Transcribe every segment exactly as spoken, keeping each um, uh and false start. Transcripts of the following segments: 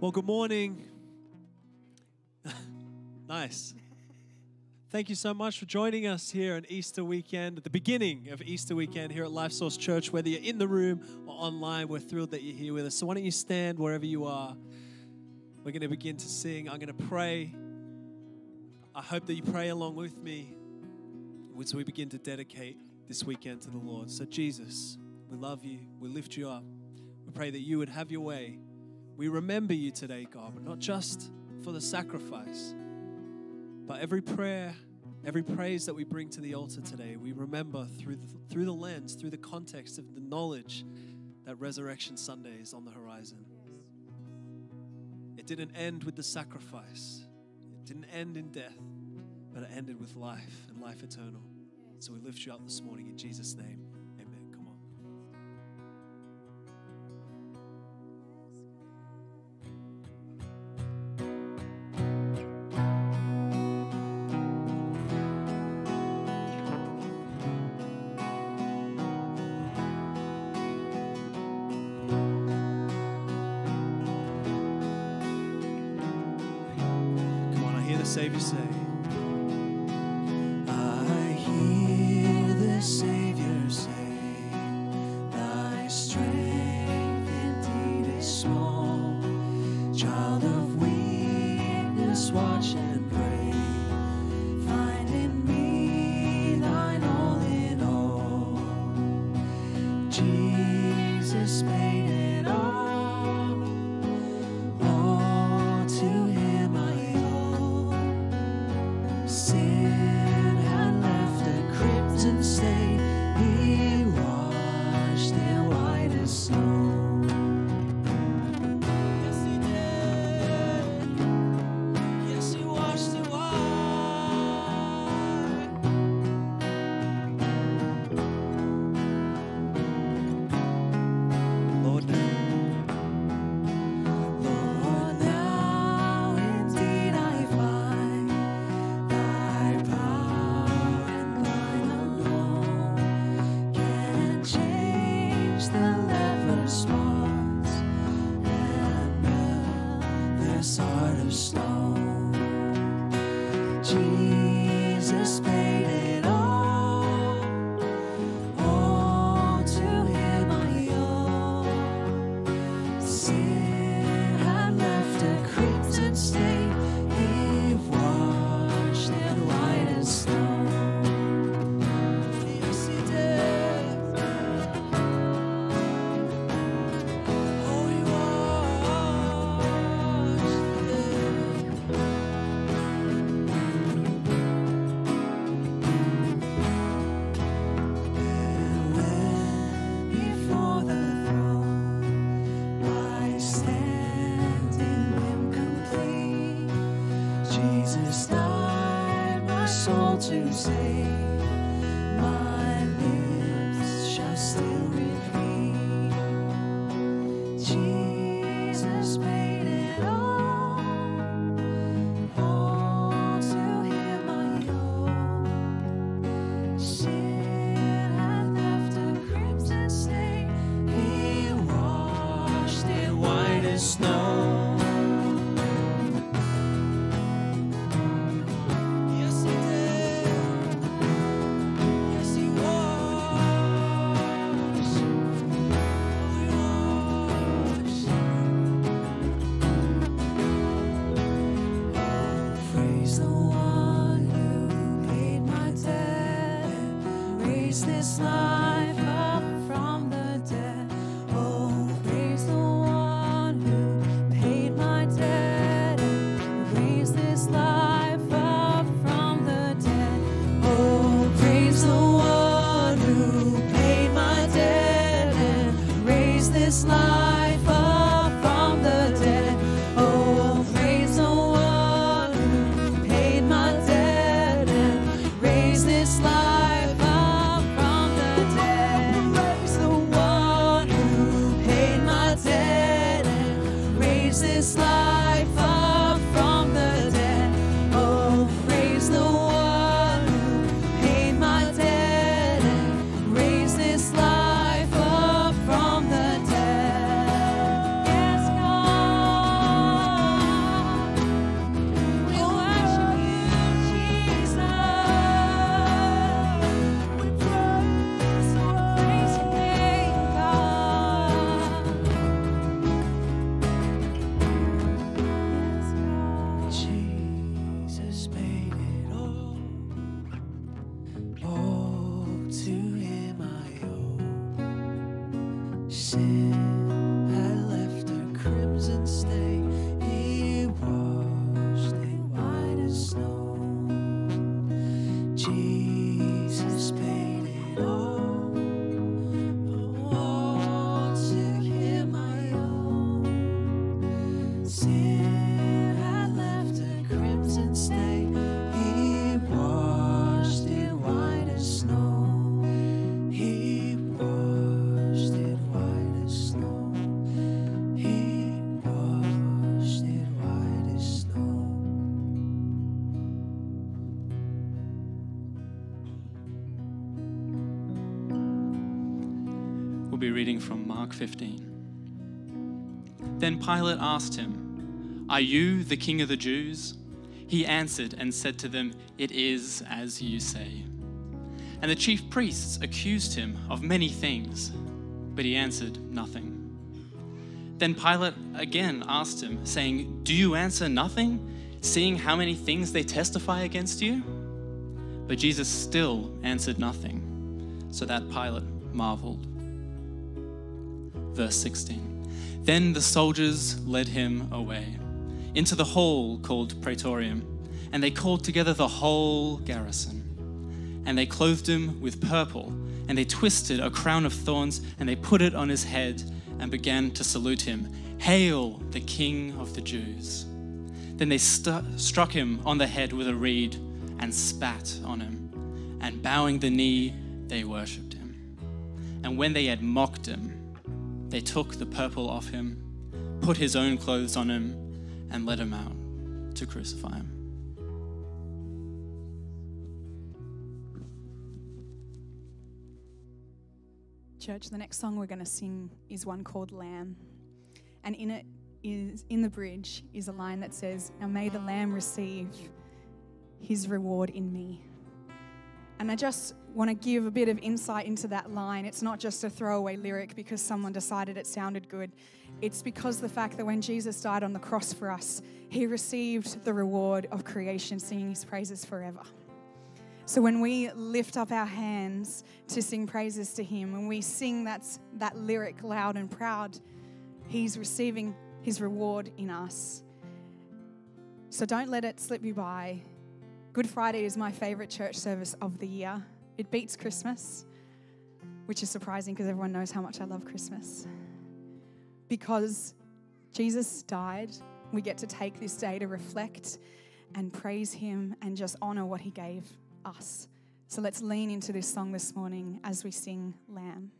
Well, good morning. Nice. Thank you so much for joining us here on Easter weekend, at the beginning of Easter weekend here at LifeSource Church. Whether you're in the room or online, we're thrilled that you're here with us. So why don't you stand wherever you are. We're going to begin to sing. I'm going to pray. I hope that you pray along with me as we begin to dedicate this weekend to the Lord. So Jesus, we love you. We lift you up. We pray that you would have your way. We remember you today, God, but not just for the sacrifice, but every prayer, every praise that we bring to the altar today, we remember through the, through the lens, through the context of the knowledge that Resurrection Sunday is on the horizon. It didn't end with the sacrifice. It didn't end in death, but it ended with life and life eternal. So we lift you up this morning in Jesus' name. Savior say, I hear the Savior say, thy strength indeed is small, child of weakness, watch and pray, find in me thine all in all, Jesus paid it all, all to him I owe. fifteen. Then Pilate asked him, "Are you the king of the Jews?" He answered and said to them, "It is as you say." And the chief priests accused him of many things, but he answered nothing. Then Pilate again asked him, saying, "Do you answer nothing, seeing how many things they testify against you?" But Jesus still answered nothing, so that Pilate marveled. Verse sixteen, then the soldiers led him away into the hall called Praetorium, And they called together the whole garrison. And they clothed him with purple. And they twisted a crown of thorns and they put it on his head and began to salute him. Hail, the King of the Jews. Then they st- struck him on the head with a reed and spat on him. And bowing the knee, they worshipped him. And when they had mocked him, they took the purple off him, put his own clothes on him, and led him out to crucify him. Church, the next song we're going to sing is one called Lamb. And in it is, in the bridge, is a line that says, "Now may the Lamb receive his reward in me." And I just want to give a bit of insight into that line. It's not just a throwaway lyric because someone decided it sounded good. It's because the fact that when Jesus died on the cross for us, he received the reward of creation, singing his praises forever. So when we lift up our hands to sing praises to him, when we sing that's, that lyric loud and proud, he's receiving his reward in us. So don't let it slip you by. Good Friday is my favorite church service of the year. It beats Christmas, which is surprising because everyone knows how much I love Christmas. Because Jesus died, we get to take this day to reflect and praise him and just honor what he gave us. So let's lean into this song this morning as we sing Lamb.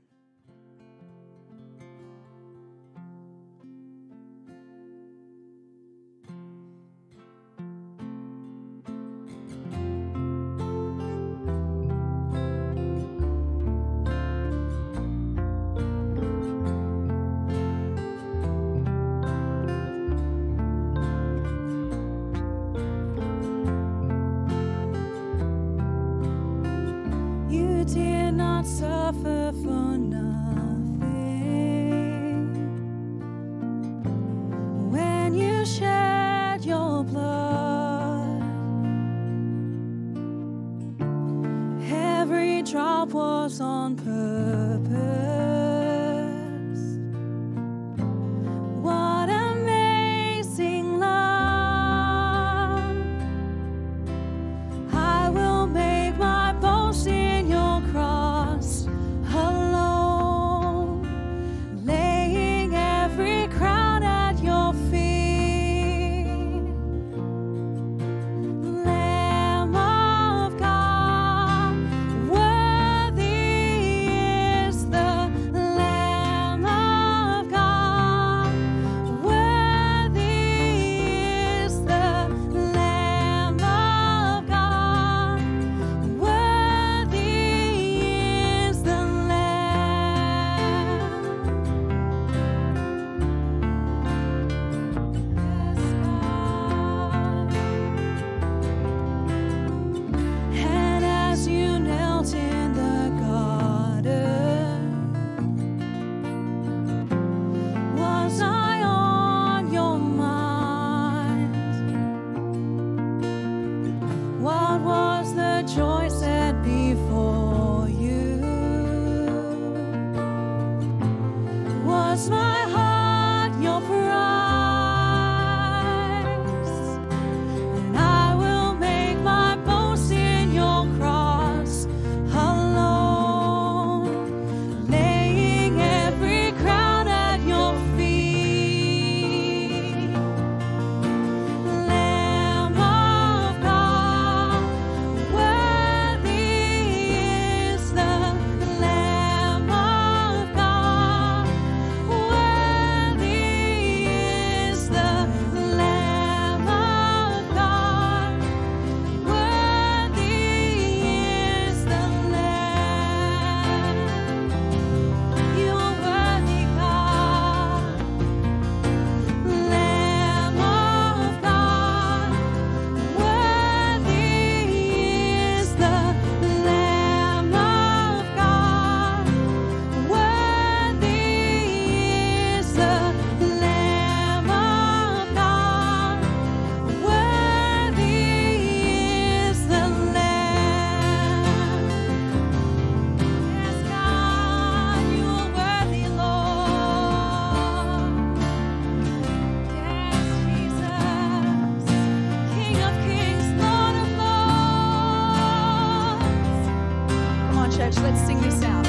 church. Let's sing this out.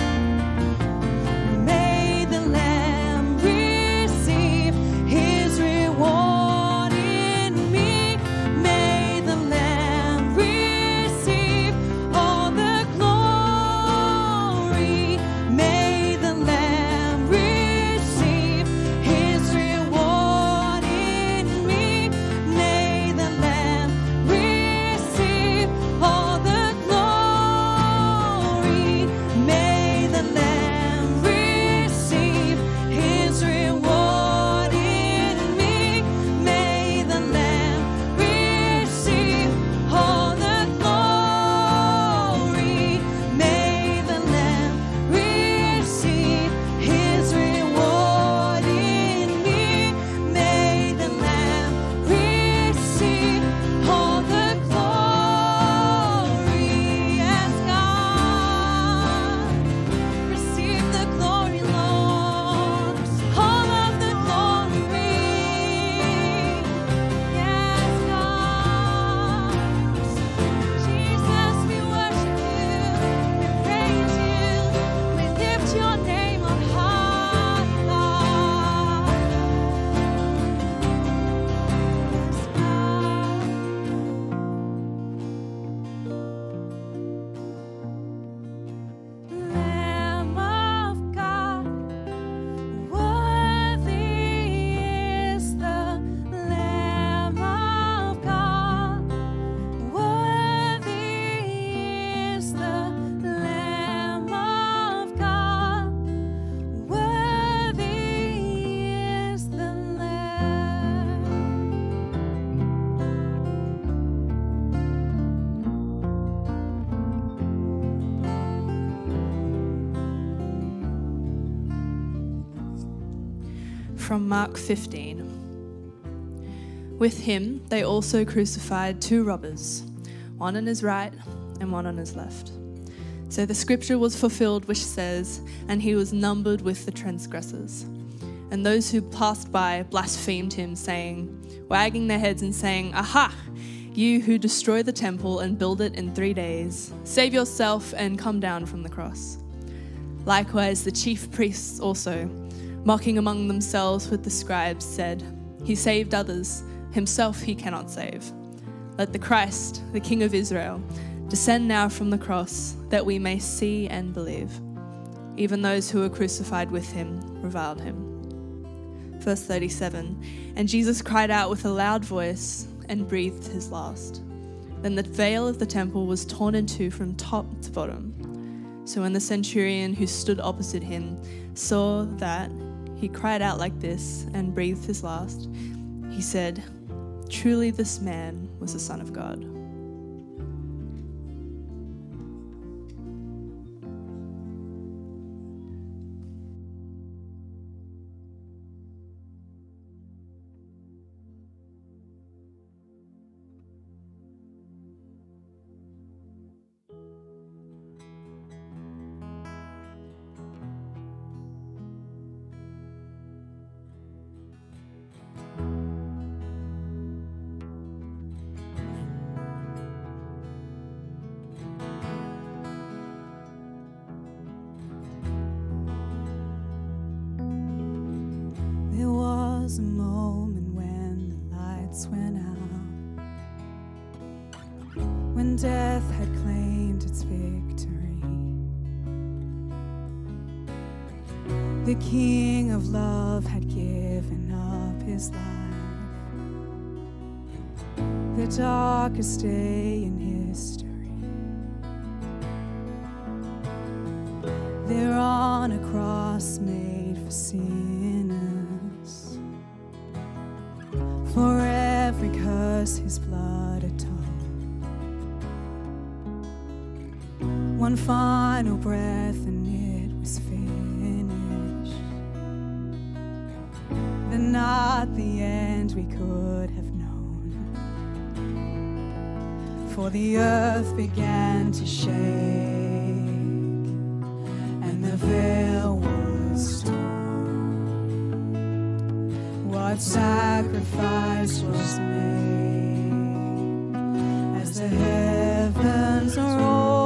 May the Lamb receive his reward in me. May the Lamb receive all the glory. May the Lamb receive his reward in me. May the Lamb receive all the From Mark fifteen. With him they also crucified two robbers, one on his right and one on his left. So the scripture was fulfilled which says, and he was numbered with the transgressors. And those who passed by blasphemed him, saying, wagging their heads and saying, aha, you who destroy the temple and build it in three days, save yourself and come down from the cross. Likewise the chief priests also, mocking among themselves with the scribes, said, he saved others, himself he cannot save. Let the Christ, the King of Israel, descend now from the cross, that we may see and believe. Even those who were crucified with him reviled him. Verse thirty-seven, and Jesus cried out with a loud voice and breathed his last. Then the veil of the temple was torn in two from top to bottom. So when the centurion who stood opposite him saw that, he cried out like this and breathed his last. He said, truly this man was the Son of God. A moment when the lights went out, when death had claimed its victory, the King of Love had given up his life, the darkest day in history. There on a cross made for sinners, for every curse his blood atoned. One final breath and it was finished. Then not the end we could have known, for the earth began to shake and the veil was torn. What sacrifice was made as the heavens roar?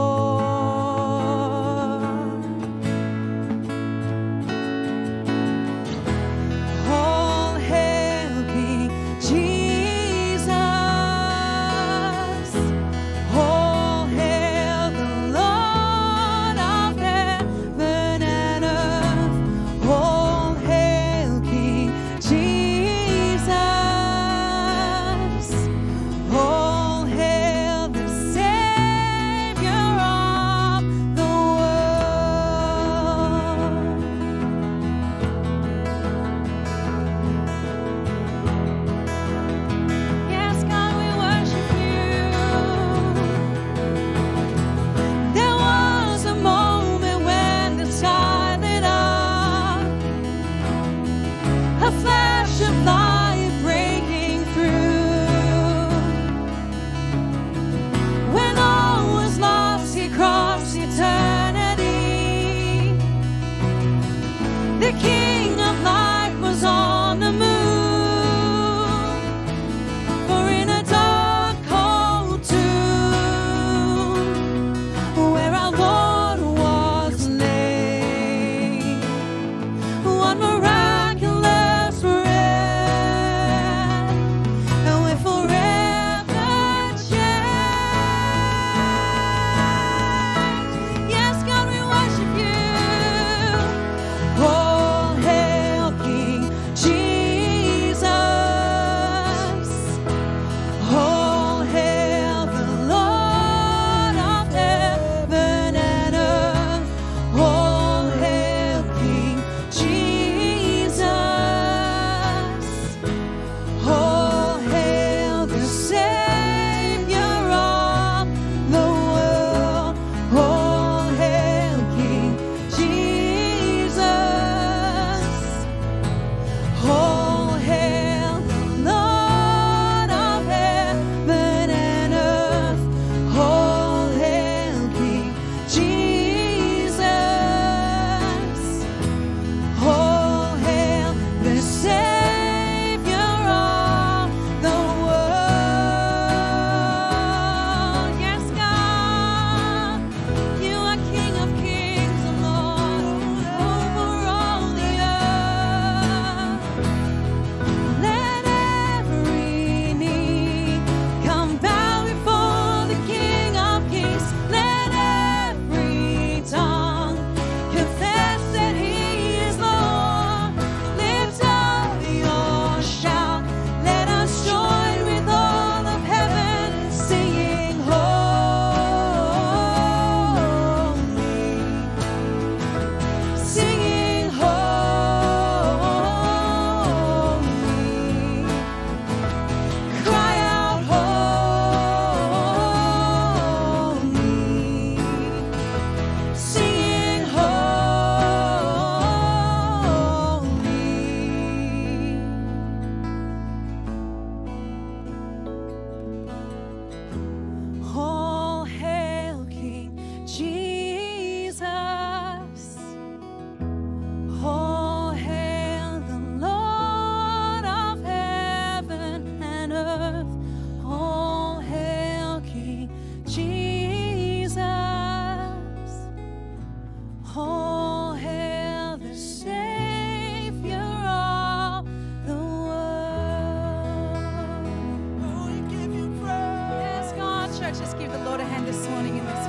church, just give the Lord a hand this morning in this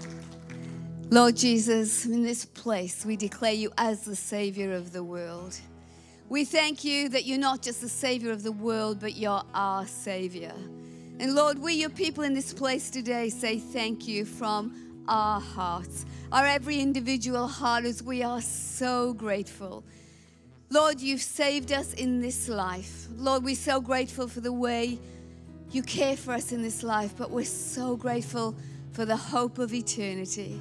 place. Lord Jesus, in this place, we declare you as the Savior of the world. We thank you that you're not just the Savior of the world, but you're our Savior. And Lord, we, your people in this place today, say thank you from our hearts, our every individual heart, as we are so grateful. Lord, you've saved us in this life. Lord, we're so grateful for the way you care for us in this life, but we're so grateful for the hope of eternity.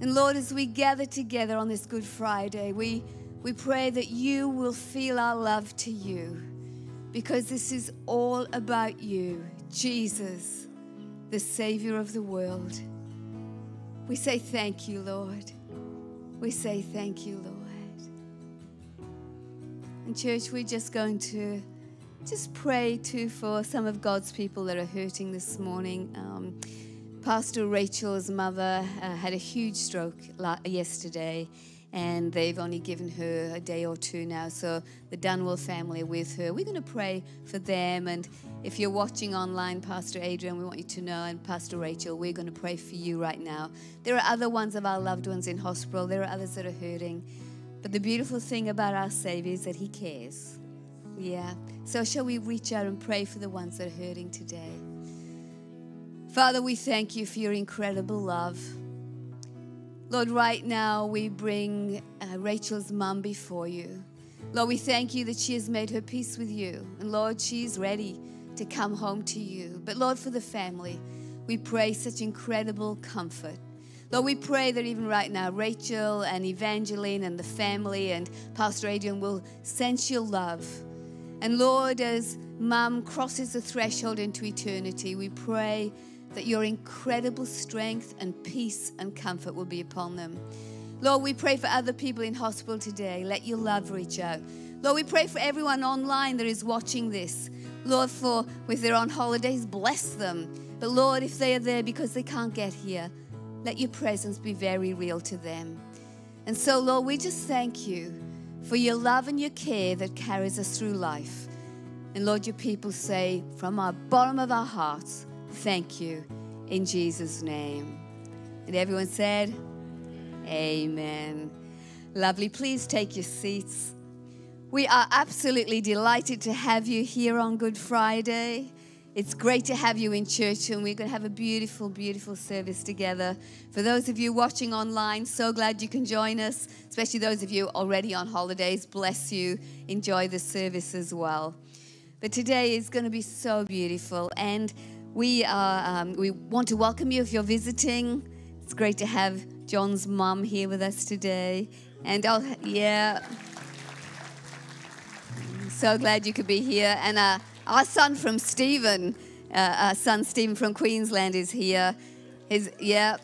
And Lord, as we gather together on this Good Friday, we, we pray that you will feel our love to you, because this is all about you, Jesus, the Savior of the world. We say thank you, Lord. We say thank you, Lord. And church, we're just going to just pray too for some of God's people that are hurting this morning. Um, Pastor Rachel's mother uh, had a huge stroke yesterday, and they've only given her a day or two now. So the Dunwell family are with her. We're going to pray for them. And if you're watching online, Pastor Adrian, we want you to know, and Pastor Rachel, we're going to pray for you right now. There are other ones of our loved ones in hospital. There are others that are hurting. But the beautiful thing about our Savior is that he cares. Yeah. So shall we reach out and pray for the ones that are hurting today? Father, we thank you for your incredible love. Lord, right now we bring uh, Rachel's mum before you. Lord, we thank you that she has made her peace with you. And Lord, she's ready to come home to you. But Lord, for the family, we pray such incredible comfort. Lord, we pray that even right now, Rachel and Evangeline and the family and Pastor Adrian will sense your love. And Lord, as Mum crosses the threshold into eternity, we pray that your incredible strength and peace and comfort will be upon them. Lord, we pray for other people in hospital today. Let your love reach out. Lord, we pray for everyone online that is watching this. Lord, for if they're on holidays, bless them. But Lord, if they are there because they can't get here, let your presence be very real to them. And so, Lord, we just thank you for your love and your care that carries us through life. And Lord, your people say from our bottom of our hearts, thank you in Jesus' name. And everyone said, amen. Lovely, please take your seats. We are absolutely delighted to have you here on Good Friday. It's great to have you in church, and we're going to have a beautiful, beautiful service together. For those of you watching online, so glad you can join us, especially those of you already on holidays. Bless you. Enjoy the service as well. But today is going to be so beautiful, and we, are, um, we want to welcome you if you're visiting. It's great to have John's mum here with us today. And I'll, yeah, so glad you could be here. And uh, Our son from Stephen, uh, our son Stephen from Queensland is here. His, yeah,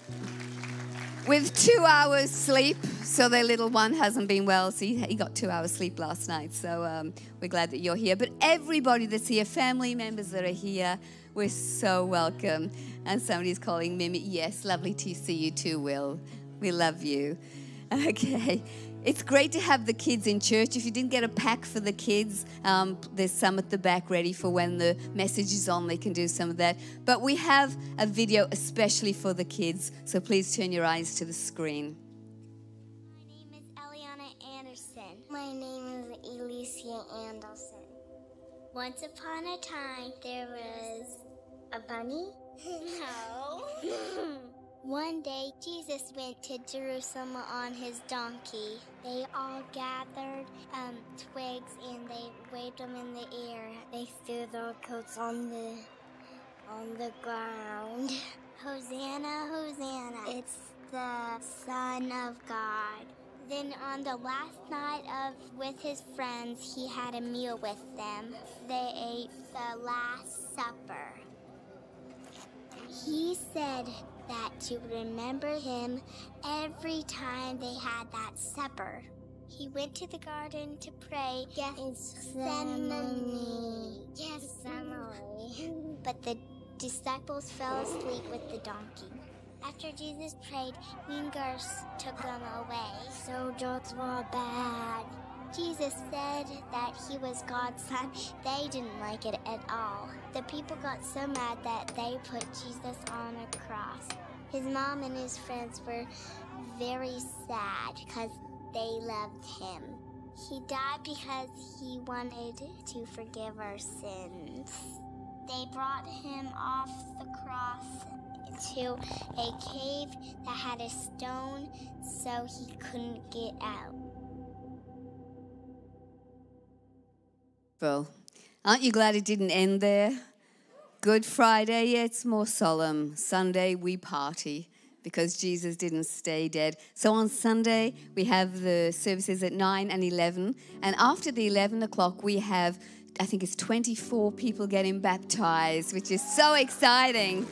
with two hours sleep. So their little one hasn't been well. So he, he got two hours sleep last night. So um, we're glad that you're here. But everybody that's here, family members that are here, we're so welcome. And somebody's calling Mimi. Yes, lovely to see you too, Will. We love you. Okay. It's great to have the kids in church. If you didn't get a pack for the kids, um, there's some at the back ready for when the message is on. They can do some of that. But we have a video especially for the kids, so please turn your eyes to the screen. My name is Eliana Anderson. My name is Alicia Anderson. Once upon a time, there was a bunny. No. One day, Jesus went to Jerusalem on his donkey. They all gathered um, twigs and they waved them in the air. They threw their coats on the, on the ground. Hosanna, Hosanna. It's the Son of God. Then on the last night of with his friends, he had a meal with them. They ate the Last Supper. He said that to remember him every time they had that supper. He went to the garden to pray. Gethsemane. Gethsemane. But the disciples fell asleep with the donkey. After Jesus prayed, mean girls took them away. Soldiers were bad. Jesus said that he was God's son. They didn't like it at all. The people got so mad that they put Jesus on a cross. His mom and his friends were very sad because they loved him. He died because he wanted to forgive our sins. They brought him off the cross to a cave that had a stone so he couldn't get out. Well, aren't you glad it didn't end there? Good Friday, yeah, it's more solemn. Sunday, we party because Jesus didn't stay dead. So on Sunday, we have the services at nine and eleven. And after the eleven o'clock, we have, I think it's twenty-four people getting baptized, which is so exciting.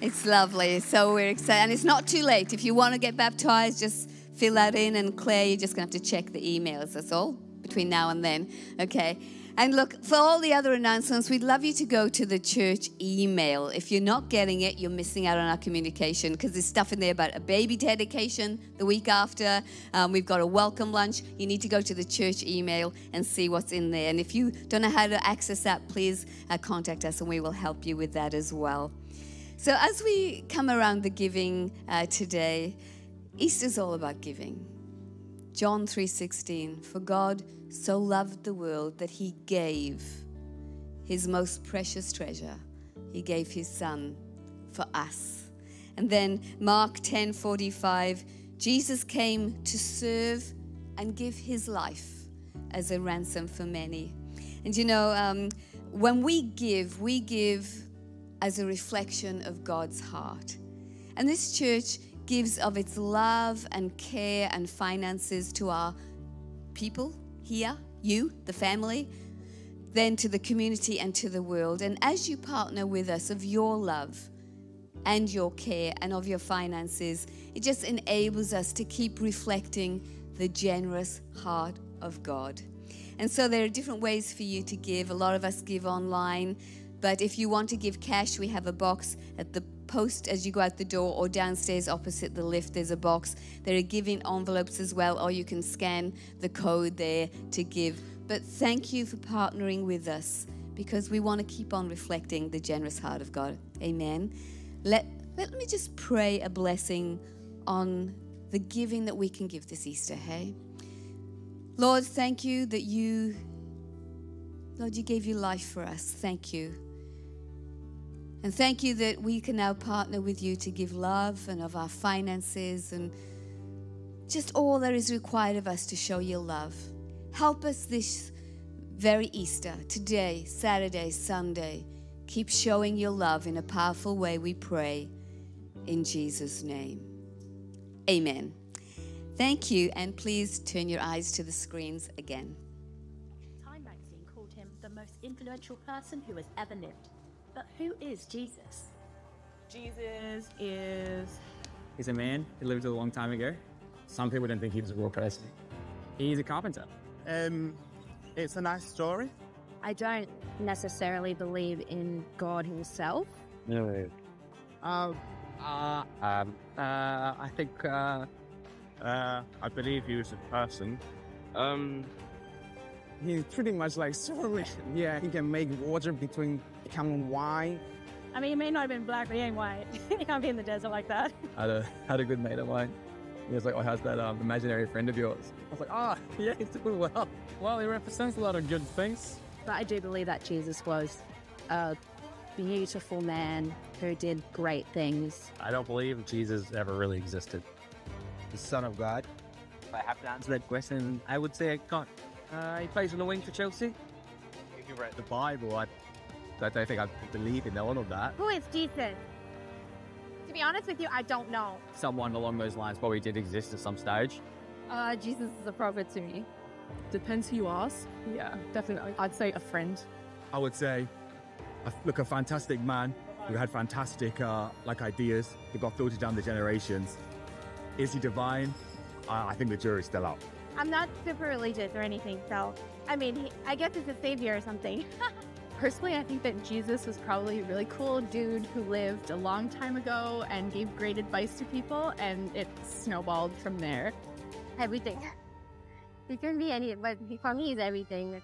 It's lovely. So we're excited. And it's not too late. If you want to get baptized, just fill that in. And Claire, you're just going to have to check the emails. That's all between now and then. Okay. And look, for all the other announcements, we'd love you to go to the church email. If you're not getting it, you're missing out on our communication because there's stuff in there about a baby dedication the week after. Um, we've got a welcome lunch. You need to go to the church email and see what's in there. And if you don't know how to access that, please uh, contact us and we will help you with that as well. So as we come around the giving uh, today, Easter's all about giving. John three sixteen, for God so loved the world that he gave his most precious treasure. He gave his son for us. And then Mark ten forty-five, Jesus came to serve and give his life as a ransom for many. And you know, um, when we give, we give as a reflection of God's heart. And this church gives of its love and care and finances to our people here, you, the family, then to the community and to the world. And as you partner with us of your love and your care and of your finances, it just enables us to keep reflecting the generous heart of God. And so there are different ways for you to give. A lot of us give online. But if you want to give cash, we have a box at the post as you go out the door, or downstairs opposite the lift, there's a box. There are giving envelopes as well, or you can scan the code there to give. But thank you for partnering with us because we want to keep on reflecting the generous heart of God. Amen. Let, let me just pray a blessing on the giving that we can give this Easter, hey? Lord, thank you that you, Lord, you gave your life for us. Thank you. And thank you that we can now partner with you to give love and of our finances and just all that is required of us to show your love. Help us this very Easter, today, Saturday, Sunday. Keep showing your love in a powerful way, we pray, in Jesus' name. Amen. Thank you, and please turn your eyes to the screens again. Time magazine called him the most influential person who has ever lived. But who is Jesus? Jesus is... He's a man who lived a long time ago. Some people don't think he was a real person. He's a carpenter. Um, it's a nice story. I don't necessarily believe in God himself. No. Uh, uh, um, uh, I think... Uh, uh, I believe he was a person. Um, he's pretty much like Superman. Yeah, he can make water between... Come wine. I mean, he may not have been black, but he ain't white. He can't be in the desert like that. I had a, had a good mate of mine. He was like, oh, how's that um, imaginary friend of yours? I was like, ah, oh, yeah, he's doing well. Well, he represents a lot of good things. But I do believe that Jesus was a beautiful man who did great things. I don't believe Jesus ever really existed. The Son of God. If I have to answer that question, I would say I can't. Uh, he plays on the wing for Chelsea. If you read the Bible, I... I don't think I believe in all of that. Who is Jesus? To be honest with you, I don't know. Someone along those lines probably did exist at some stage. Uh, Jesus is a prophet to me. Depends who you ask. Yeah, definitely. I'd say a friend. I would say, look, a fantastic man who had fantastic uh, like ideas that got filtered down the generations. Is he divine? Uh, I think the jury's still out. I'm not super religious or anything, so I mean, he, I guess it's a savior or something. Personally, I think that Jesus was probably a really cool dude who lived a long time ago and gave great advice to people, and it snowballed from there. Everything. It can be any, but for me it's everything.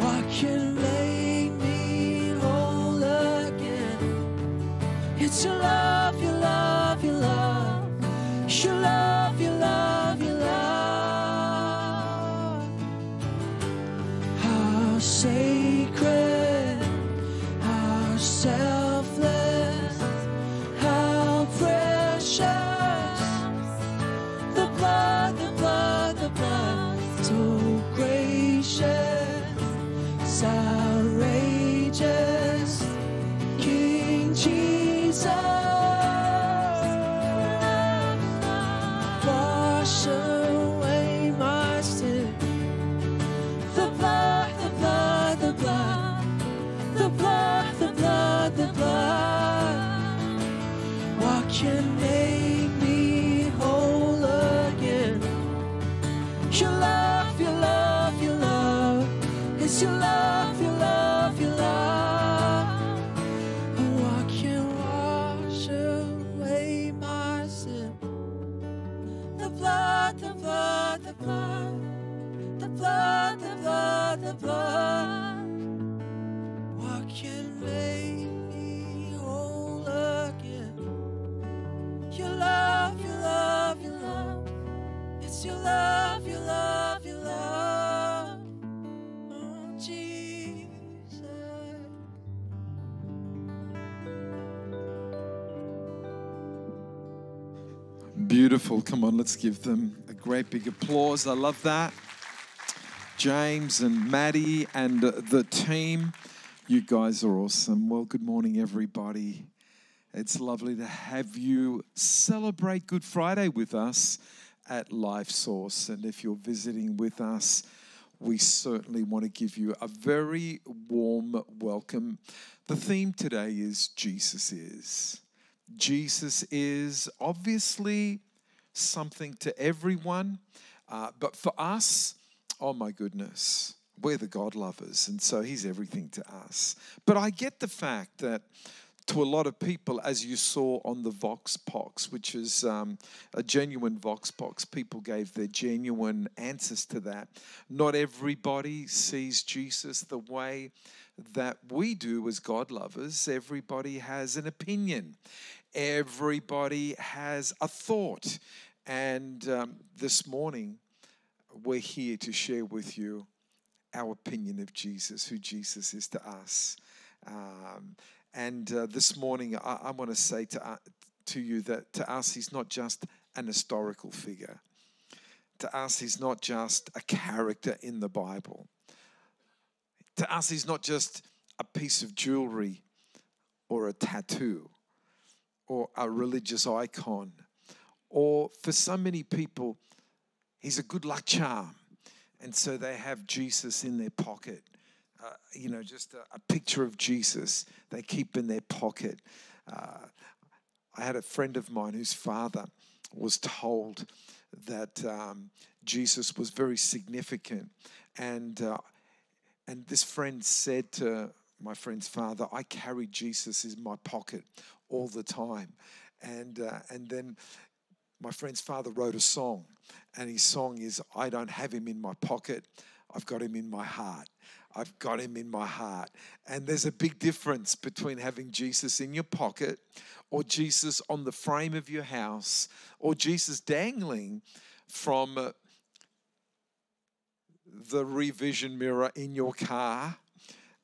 Wash away my sin. Beautiful. Come on, let's give them a great big applause. I love that. James and Maddie and the team, you guys are awesome. Well, good morning, everybody. It's lovely to have you celebrate Good Friday with us at LifeSource. And if you're visiting with us, we certainly want to give you a very warm welcome. The theme today is Jesus is. Jesus is obviously something to everyone, uh, but for us, oh my goodness, we're the God lovers, and so he's everything to us. But I get the fact that to a lot of people, as you saw on the Vox Pox, which is um, a genuine Vox Pox, people gave their genuine answers to that. Not everybody sees Jesus the way that we do as God lovers. Everybody has an opinion. Everybody has a thought. And um, this morning, we're here to share with you our opinion of Jesus, who Jesus is to us. Um, And uh, this morning, I, I want to say to, uh, to you that to us, he's not just an historical figure. To us, he's not just a character in the Bible. To us, he's not just a piece of jewelry or a tattoo or a religious icon. Or for so many people, he's a good luck charm. And so they have Jesus in their pocket. Uh, you know, just a, a picture of Jesus they keep in their pocket. Uh, I had a friend of mine whose father was told that um, Jesus was very significant. And, uh, and this friend said to my friend's father, I carry Jesus in my pocket all the time. And, uh, and then my friend's father wrote a song. And his song is, I don't have him in my pocket, I've got him in my heart. I've got him in my heart. And there's a big difference between having Jesus in your pocket or Jesus on the frame of your house or Jesus dangling from the rear vision mirror in your car.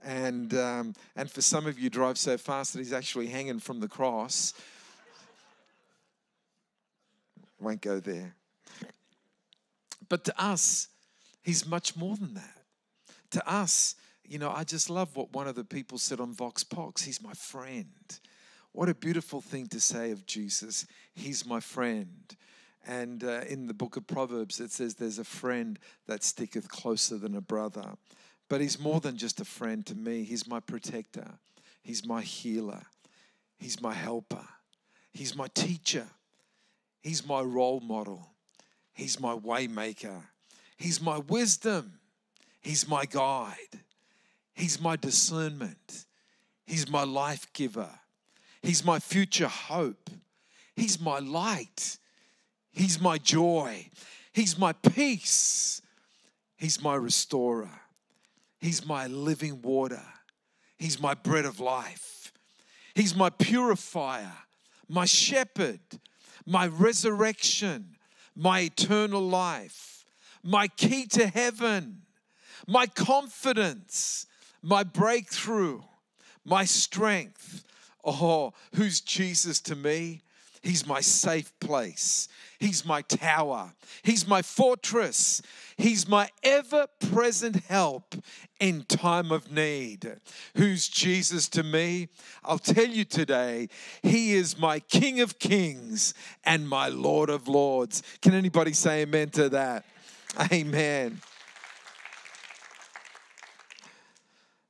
And, um, and for some of you, drive so fast that he's actually hanging from the cross. Won't go there. But to us, he's much more than that. To us, you know, I just love what one of the people said on Vox Pox. He's my friend. What a beautiful thing to say of Jesus. He's my friend. And uh, in the book of Proverbs, it says there's a friend that sticketh closer than a brother. But he's more than just a friend to me. He's my protector. He's my healer. He's my helper. He's my teacher. He's my role model. He's my way maker. He's my wisdom. He's my guide. He's my discernment. He's my life giver. He's my future hope. He's my light. He's my joy. He's my peace. He's my restorer. He's my living water. He's my bread of life. He's my purifier, my shepherd, my resurrection, my eternal life, my key to heaven. My confidence, my breakthrough, my strength. Oh, who's Jesus to me? He's my safe place. He's my tower. He's my fortress. He's my ever-present help in time of need. Who's Jesus to me? I'll tell you today, he is my King of Kings and my Lord of Lords. Can anybody say amen to that? Amen.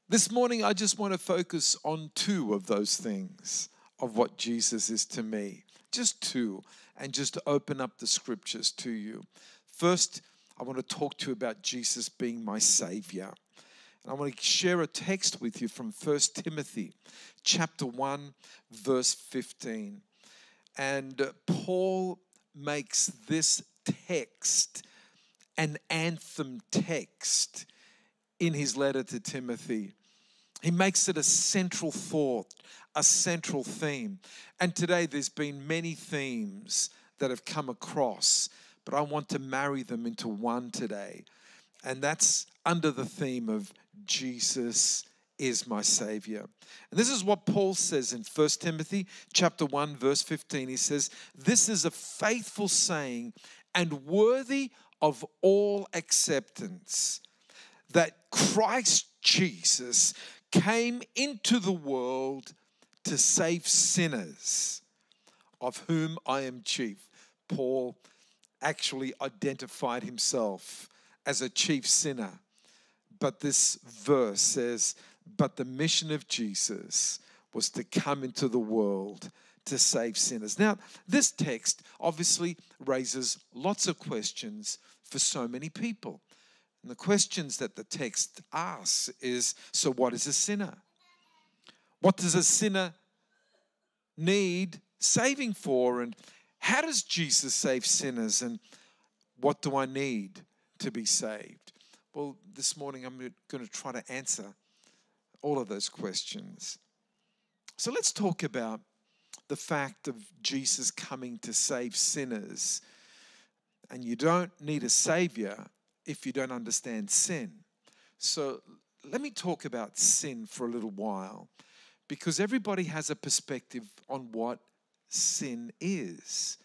This morning, I just want to focus on two of those things, of what Jesus is to me. just two, and just open up the scriptures to you. First, I want to talk to you about Jesus being my Savior. And I want to share a text with you from First Timothy chapter one, verse fifteen. And Paul makes this text an anthem text in his letter to Timothy. He makes it a central thought, a central theme. And today there's been many themes that have come across, but I want to marry them into one today. And that's under the theme of Jesus is my Savior. And this is what Paul says in First Timothy chapter one, verse fifteen. He says, "This is a faithful saying and worthy of all acceptance, that Christ Jesus came into the world to save sinners, of whom I am chief." Paul actually identified himself as a chief sinner. But this verse says, but the mission of Jesus was to come into the world to save sinners. Now, this text obviously raises lots of questions for so many people. And the questions that the text asks is, so what is a sinner? What does a sinner need saving for? And how does Jesus save sinners? And what do I need to be saved? Well, this morning I'm going to try to answer all of those questions. So let's talk about the fact of Jesus coming to save sinners. And you don't need a savior if you don't understand sin. So let me talk about sin for a little while, because everybody has a perspective on what sin is.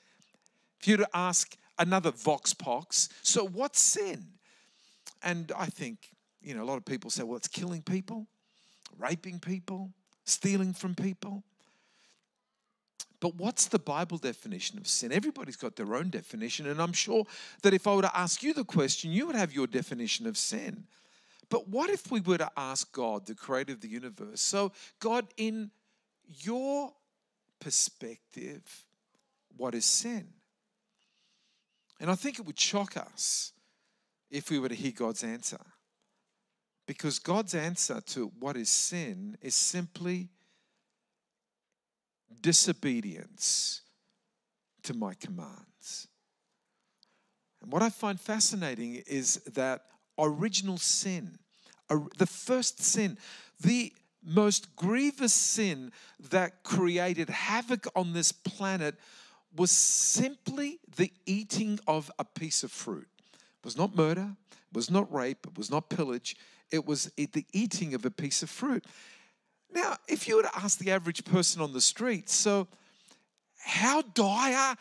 If you were to ask another vox pox, so what's sin? And I think, you know, a lot of people say, well, it's killing people, raping people, stealing from people. But what's the Bible definition of sin? Everybody's got their own definition. And I'm sure that if I were to ask you the question, you would have your definition of sin. But what if we were to ask God, the creator of the universe? So God, in your perspective, what is sin? And I think it would shock us if we were to hear God's answer. Because God's answer to what is sin is simply disobedience to my commands. And what I find fascinating is that original sin, the first sin, the most grievous sin that created havoc on this planet, was simply the eating of a piece of fruit. It was not murder, it was not rape, it was not pillage, it was the eating of a piece of fruit. Now, if you were to ask the average person on the street, so how dire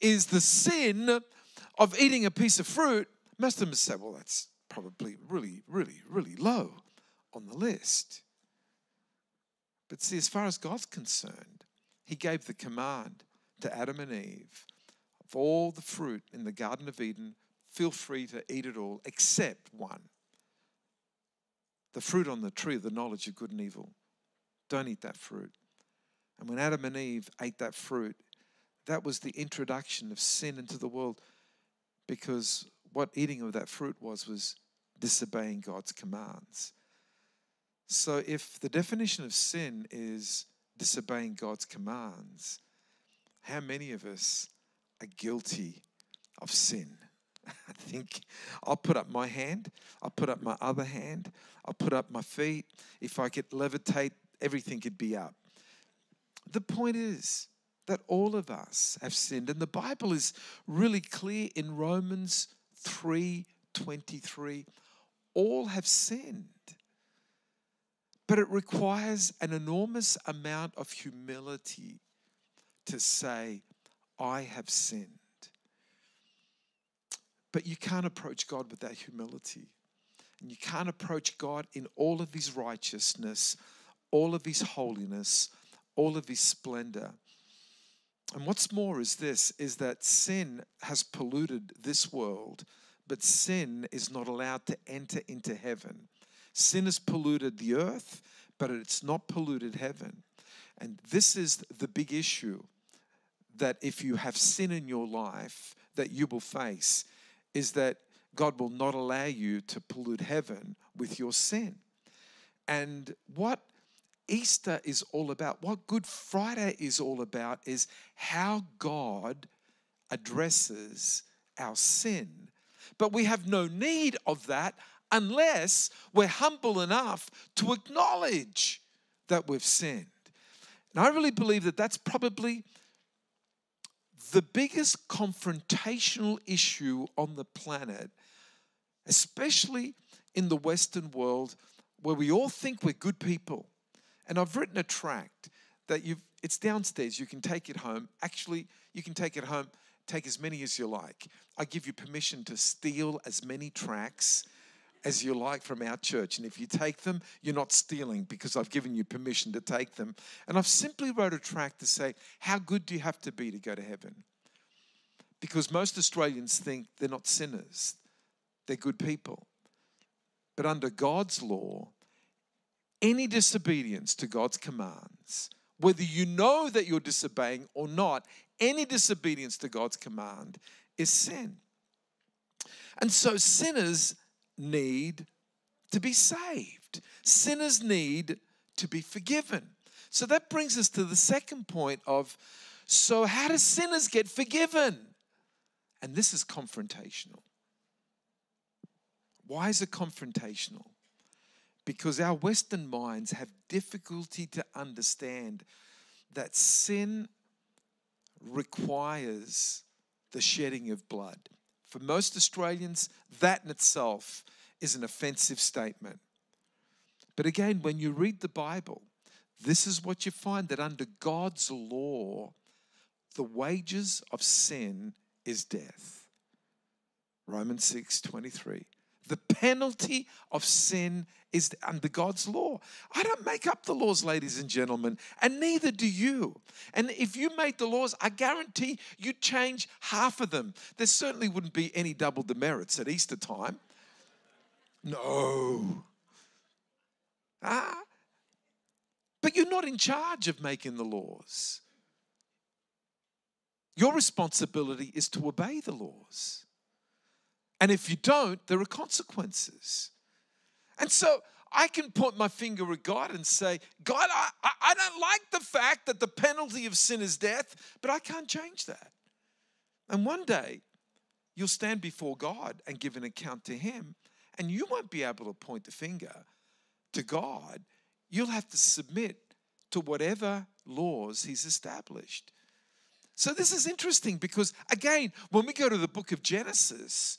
is the sin of eating a piece of fruit? Most of them say, well, that's probably really, really, really low on the list. But see, as far as God's concerned, he gave the command to Adam and Eve, of all the fruit in the Garden of Eden, feel free to eat it all except one. The fruit on the tree of the knowledge of good and evil. Don't eat that fruit. And when Adam and Eve ate that fruit, that was the introduction of sin into the world, because what eating of that fruit was, was disobeying God's commands. So if the definition of sin is disobeying God's commands, how many of us are guilty of sin? I think I'll put up my hand, I'll put up my other hand, I'll put up my feet. If I could levitate, everything could be up. The point is that all of us have sinned, and the Bible is really clear in Romans three twenty-three. All have sinned. But it requires an enormous amount of humility to say, I have sinned. But you can't approach God with that humility. And you can't approach God in all of his righteousness, all of his holiness, all of his splendor. And what's more is this, is that sin has polluted this world, but sin is not allowed to enter into heaven. Sin has polluted the earth, but it's not polluted heaven. And this is the big issue that if you have sin in your life that you will face is that God will not allow you to pollute heaven with your sin. And what Easter is all about, what Good Friday is all about, is how God addresses our sin. But we have no need of that unless we're humble enough to acknowledge that we've sinned. And I really believe that that's probably the biggest confrontational issue on the planet, especially in the Western world, where we all think we're good people. And I've written a tract that you've, it's downstairs, you can take it home. Actually, you can take it home, take as many as you like. I give you permission to steal as many tracts as you like from our church. And if you take them, you're not stealing because I've given you permission to take them. And I've simply wrote a tract to say, how good do you have to be to go to heaven? Because most Australians think they're not sinners. They're good people. But under God's law, any disobedience to God's commands, whether you know that you're disobeying or not, any disobedience to God's command is sin. And so sinners need to be saved. Sinners need to be forgiven. So that brings us to the second point of, so how do sinners get forgiven? And this is confrontational. Why is it confrontational? Because our Western minds have difficulty to understand that sin requires the shedding of blood. For most Australians, that in itself is an offensive statement. But again, when you read the Bible, this is what you find, that under God's law, the wages of sin is death. Romans six twenty-three. The penalty of sin is under God's law. I don't make up the laws, ladies and gentlemen, and neither do you. And if you made the laws, I guarantee you'd change half of them. There certainly wouldn't be any double demerits at Easter time. No. Ah. But you're not in charge of making the laws. Your responsibility is to obey the laws. And if you don't, there are consequences. And so I can point my finger at God and say, God, I, I don't like the fact that the penalty of sin is death, but I can't change that. And one day, you'll stand before God and give an account to him, and you won't be able to point the finger to God. You'll have to submit to whatever laws he's established. So this is interesting because, again, when we go to the book of Genesis,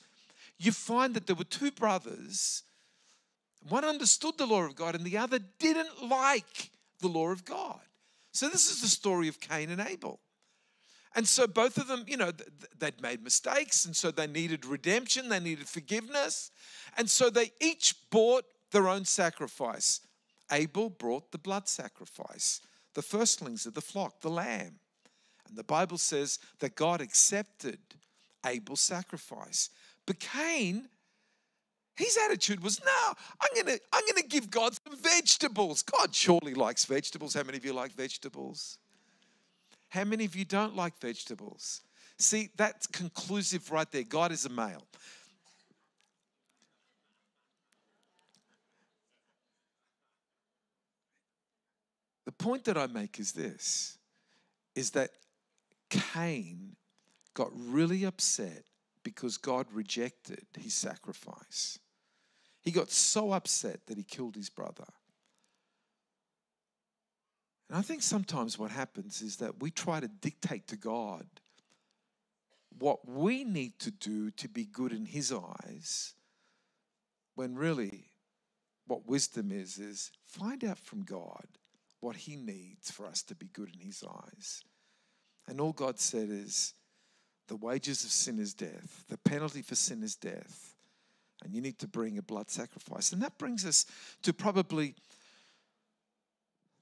you find that there were two brothers. One understood the law of God and the other didn't like the law of God. So this is the story of Cain and Abel. And so both of them, you know, they'd made mistakes, and so they needed redemption, they needed forgiveness. And so they each brought their own sacrifice. Abel brought the blood sacrifice, the firstlings of the flock, the lamb. And the Bible says that God accepted Abel's sacrifice. But Cain, his attitude was, no, I'm going to I'm going to give God some vegetables. God surely likes vegetables. How many of you like vegetables? How many of you don't like vegetables? See, that's conclusive right there. God is a male. The point that I make is this, is that Cain got really upset because God rejected his sacrifice. He got so upset that he killed his brother. And I think sometimes what happens is that we try to dictate to God what we need to do to be good in his eyes, when really what wisdom is, is find out from God what he needs for us to be good in his eyes. And all God said is, the wages of sin is death. The penalty for sin is death. And you need to bring a blood sacrifice. And that brings us to probably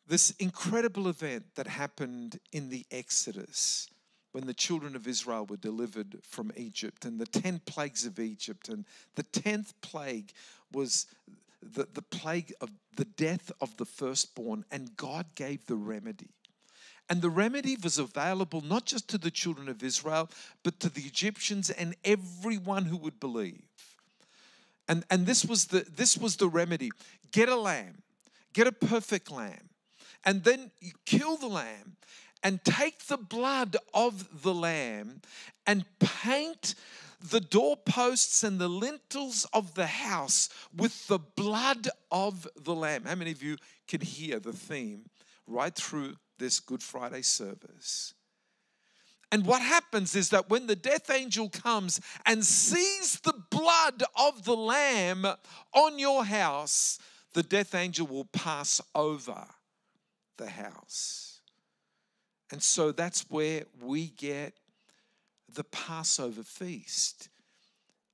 this incredible event that happened in the Exodus when the children of Israel were delivered from Egypt and the ten plagues of Egypt. And the tenth plague was the, the plague of the death of the firstborn, and God gave the remedy. And the remedy was available not just to the children of Israel, but to the Egyptians and everyone who would believe. And, and this was the, this was the remedy. Get a lamb. Get a perfect lamb. And then you kill the lamb and take the blood of the lamb and paint the doorposts and the lintels of the house with the blood of the lamb. How many of you can hear the theme right through this Good Friday service? And what happens is that when the death angel comes and sees the blood of the lamb on your house, the death angel will pass over the house. And so that's where we get the Passover feast.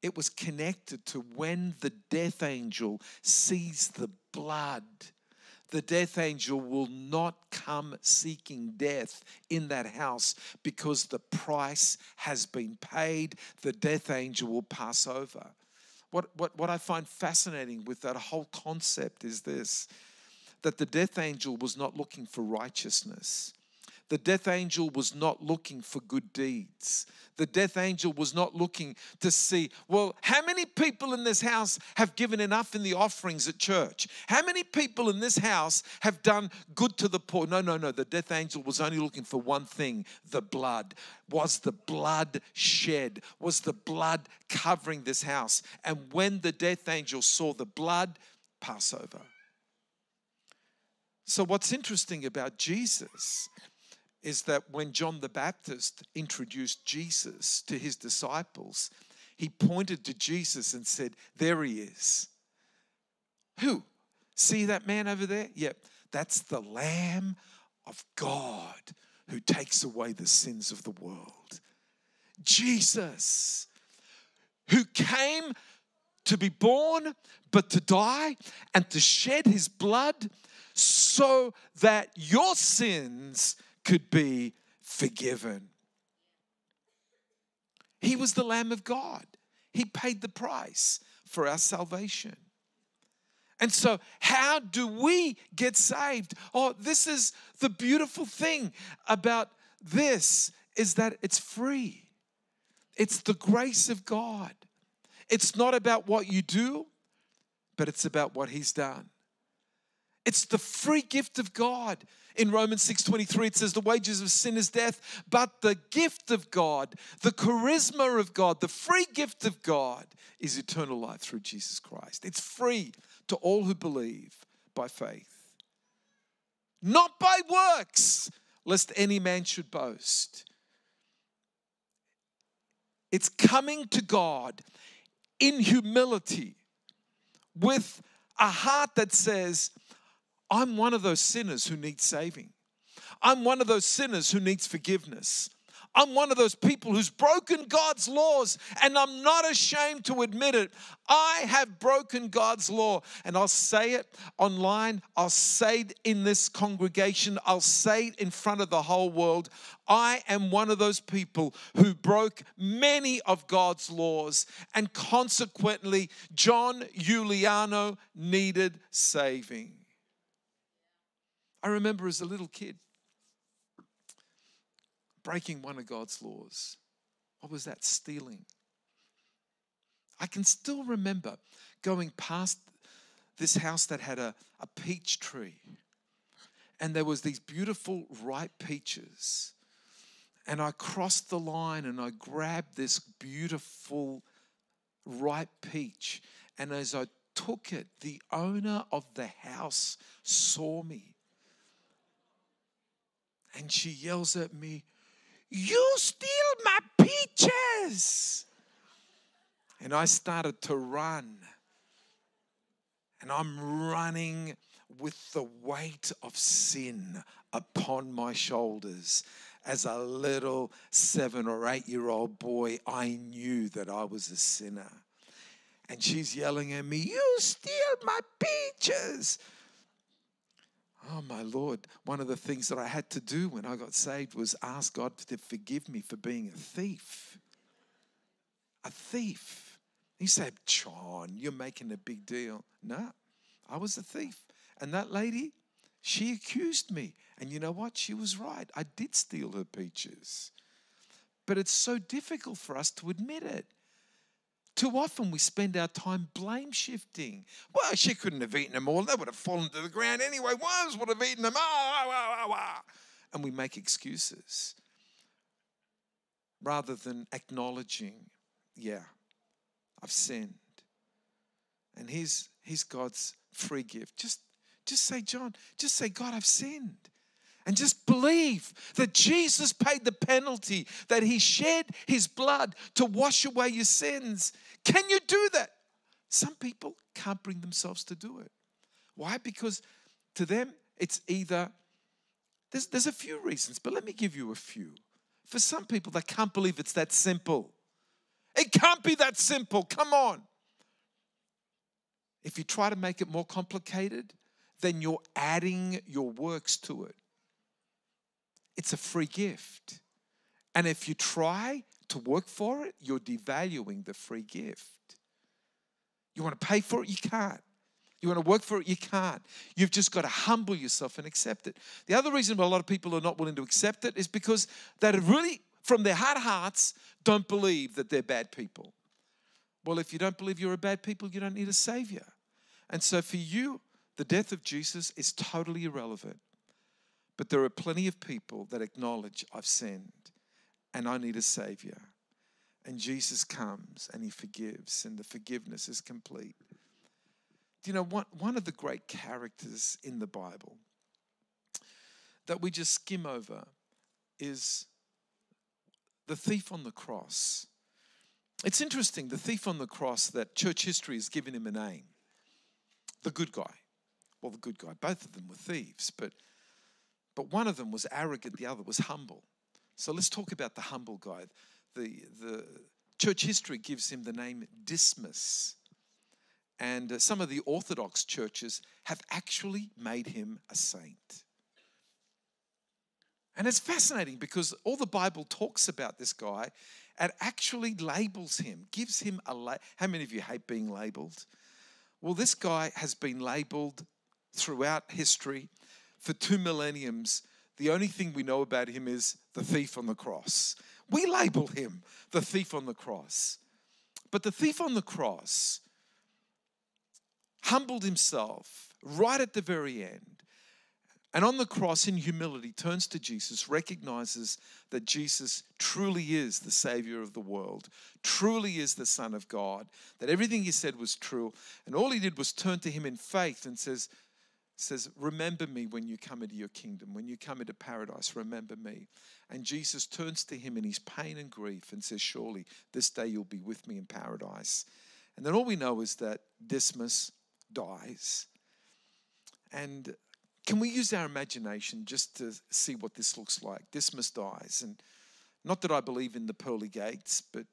It was connected to when the death angel sees the blood. The death angel will not come seeking death in that house because the price has been paid. The death angel will pass over. What, what, what I find fascinating with that whole concept is this, that the death angel was not looking for righteousness. The death angel was not looking for good deeds. The death angel was not looking to see, well, how many people in this house have given enough in the offerings at church? How many people in this house have done good to the poor? No, no, no. The death angel was only looking for one thing, the blood. Was the blood shed? Was the blood covering this house? And when the death angel saw the blood, Passover. So what's interesting about Jesus is that when John the Baptist introduced Jesus to his disciples, he pointed to Jesus and said, there he is. Who? See that man over there? Yep, that's the Lamb of God who takes away the sins of the world. Jesus, who came to be born, but to die and to shed his blood so that your sins could be forgiven. He was the Lamb of God. He paid the price for our salvation. And so how do we get saved? Oh, this is the beautiful thing about this, is that it's free. It's the grace of God. It's not about what you do, but it's about what he's done. It's the free gift of God. In Romans six twenty-three, it says, the wages of sin is death, but the gift of God, the charisma of God, the free gift of God is eternal life through Jesus Christ. It's free to all who believe by faith. Not by works, lest any man should boast. It's coming to God in humility with a heart that says, I'm one of those sinners who needs saving. I'm one of those sinners who needs forgiveness. I'm one of those people who's broken God's laws, and I'm not ashamed to admit it. I have broken God's law, and I'll say it online. I'll say it in this congregation. I'll say it in front of the whole world. I am one of those people who broke many of God's laws, and consequently, John Iuliano needed saving. I remember as a little kid breaking one of God's laws. What was that? Stealing. I can still remember going past this house that had a, a peach tree, and there was these beautiful ripe peaches, and I crossed the line and I grabbed this beautiful ripe peach, and as I took it, the owner of the house saw me. And she yells at me, you steal my peaches. And I started to run. And I'm running with the weight of sin upon my shoulders. As a little seven or eight-year-old boy, I knew that I was a sinner. And she's yelling at me, you steal my peaches. Oh, my Lord, one of the things that I had to do when I got saved was ask God to forgive me for being a thief. A thief. You say, John, you're making a big deal. No, I was a thief. And that lady, she accused me. And you know what? She was right. I did steal her peaches. But it's so difficult for us to admit it. Too often we spend our time blame shifting. Well, she couldn't have eaten them all. They would have fallen to the ground anyway. Worms would have eaten them. Ah, ah, ah, ah. And we make excuses rather than acknowledging, yeah, I've sinned. And here's, here's God's free gift. Just, just say, John, just say, God, I've sinned. And just believe that Jesus paid the penalty, that he shed his blood to wash away your sins. Can you do that? Some people can't bring themselves to do it. Why? Because to them, it's either, there's, there's a few reasons, but let me give you a few. For some people, they can't believe it's that simple. It can't be that simple. Come on. If you try to make it more complicated, then you're adding your works to it. It's a free gift. And if you try to work for it, you're devaluing the free gift. You want to pay for it? You can't. You want to work for it? You can't. You've just got to humble yourself and accept it. The other reason why a lot of people are not willing to accept it is because they really, from their hard hearts, don't believe that they're bad people. Well, if you don't believe you're a bad people, you don't need a savior. And so for you, the death of Jesus is totally irrelevant. But there are plenty of people that acknowledge I've sinned and I need a savior. And Jesus comes and he forgives, and the forgiveness is complete. Do you know, one, one of the great characters in the Bible that we just skim over is the thief on the cross. It's interesting, the thief on the cross, that church history has given him a name. The good guy. Well, the good guy. Both of them were thieves, but, but one of them was arrogant, the other was humble. So let's talk about the humble guy. The, the church history gives him the name Dismas. And uh, some of the Orthodox churches have actually made him a saint. And it's fascinating because all the Bible talks about this guy and actually labels him, gives him a label. How many of you hate being labeled? Well, this guy has been labeled throughout history for two millenniums. The only thing we know about him is the thief on the cross. We label him the thief on the cross. But the thief on the cross humbled himself right at the very end. And on the cross, in humility, turns to Jesus, recognizes that Jesus truly is the Savior of the world, truly is the Son of God, that everything he said was true. And all he did was turn to him in faith and says, says, remember me when you come into your kingdom, when you come into paradise, remember me. And Jesus turns to him in his pain and grief and says, surely this day you'll be with me in paradise. And then all we know is that Dismas dies. And can we use our imagination just to see what this looks like? Dismas dies. And not that I believe in the pearly gates, but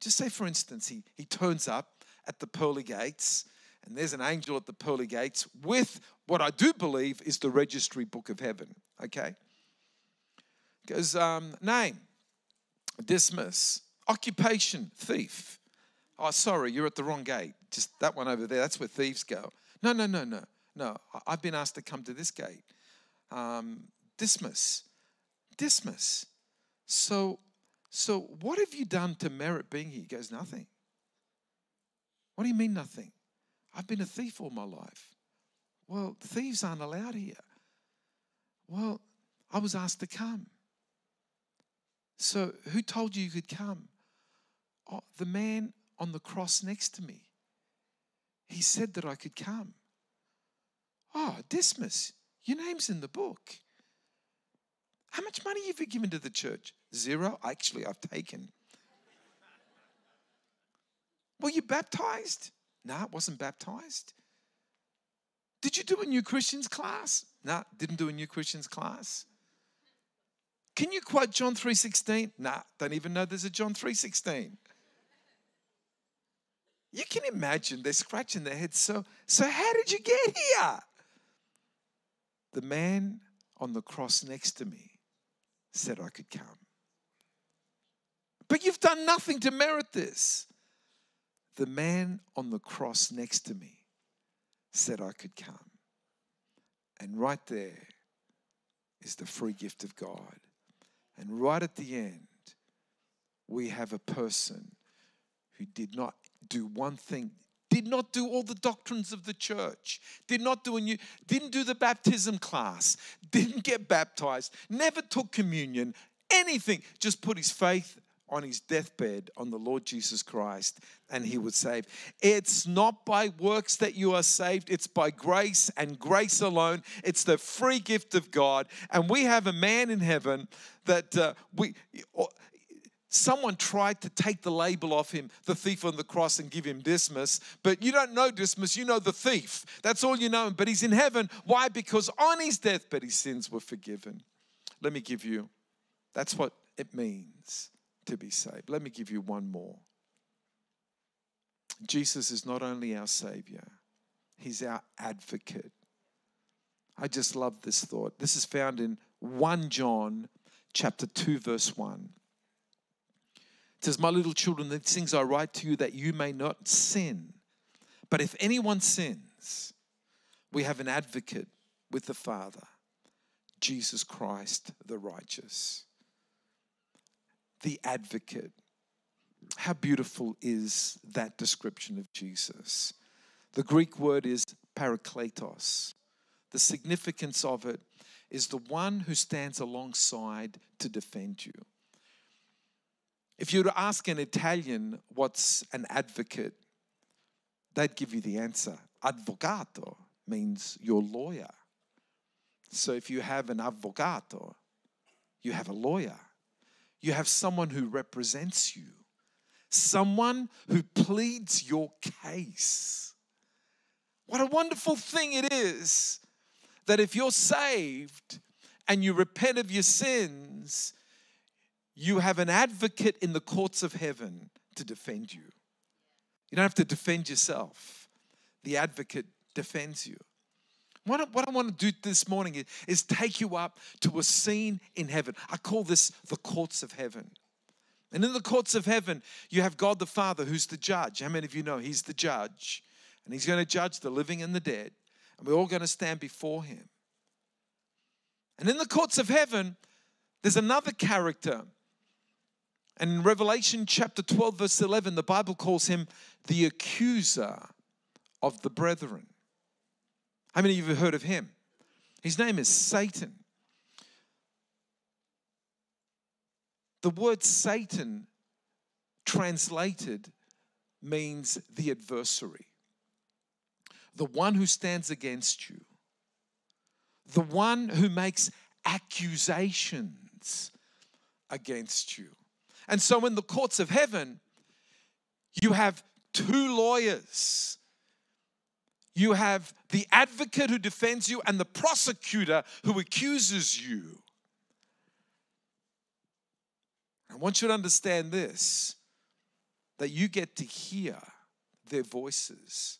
just say, for instance, he, he turns up at the pearly gates, and there's an angel at the pearly gates with what I do believe is the registry book of heaven, okay? Goes, um, name, Dismas, occupation, thief. Oh, sorry, you're at the wrong gate. Just that one over there, that's where thieves go. No, no, no, no. No, I've been asked to come to this gate. Um, dismas. Dismas. So, so what have you done to merit being here? He goes, nothing. What do you mean nothing? I've been a thief all my life. Well, thieves aren't allowed here. Well, I was asked to come. So who told you you could come? Oh, the man on the cross next to me. He said that I could come. Oh, Dismas, your name's in the book. How much money have you given to the church? Zero. Actually, I've taken. Were you baptized? No, I wasn't baptized. Did you do a New Christians class? No, didn't do a New Christians class. Can you quote John three sixteen? No, don't even know there's a John three sixteen. You can imagine they're scratching their heads. So, so how did you get here? The man on the cross next to me said I could come. But you've done nothing to merit this. The man on the cross next to me said I could come. And right there, is the free gift of God. And right at the end, we have a person who did not do one thing, did not do all the doctrines of the church, did not do a new, didn't do the baptism class, didn't get baptized, never took communion, anything. Just put his faith on his deathbed on the Lord Jesus Christ, and he was saved. It's not by works that you are saved. It's by grace and grace alone. It's the free gift of God. And we have a man in heaven that uh, we... Or, someone tried to take the label off him, the thief on the cross, and give him Dismas. But you don't know Dismas, you know the thief. That's all you know. But he's in heaven. Why? Because on his deathbed, his sins were forgiven. Let me give you, that's what it means to be saved. Let me give you one more. Jesus is not only our Savior, he's our advocate. I just love this thought. This is found in First John chapter two, verse one. It says, "My little children, these things I write to you that you may not sin. But if anyone sins, we have an advocate with the Father, Jesus Christ the righteous." The advocate. How beautiful is that description of Jesus? The Greek word is parakletos. The significance of it is the one who stands alongside to defend you. If you were to ask an Italian what's an advocate, they'd give you the answer. Avvocato means your lawyer. So if you have an avvocato, you have a lawyer. You have someone who represents you. Someone who pleads your case. What a wonderful thing it is that if you're saved and you repent of your sins, you have an advocate in the courts of heaven to defend you. You don't have to defend yourself. The advocate defends you. What I, what I want to do this morning is, is take you up to a scene in heaven. I call this the courts of heaven. And in the courts of heaven, you have God the Father, who's the judge. How many of you know he's the judge? And he's going to judge the living and the dead. And we're all going to stand before him. And in the courts of heaven, there's another character. And in Revelation chapter twelve, verse eleven, the Bible calls him the accuser of the brethren. How many of you have heard of him? His name is Satan. The word Satan, translated, means the adversary. The one who stands against you. The one who makes accusations against you. And so in the courts of heaven, you have two lawyers. You have the advocate who defends you and the prosecutor who accuses you. I want you to understand this, that you get to hear their voices.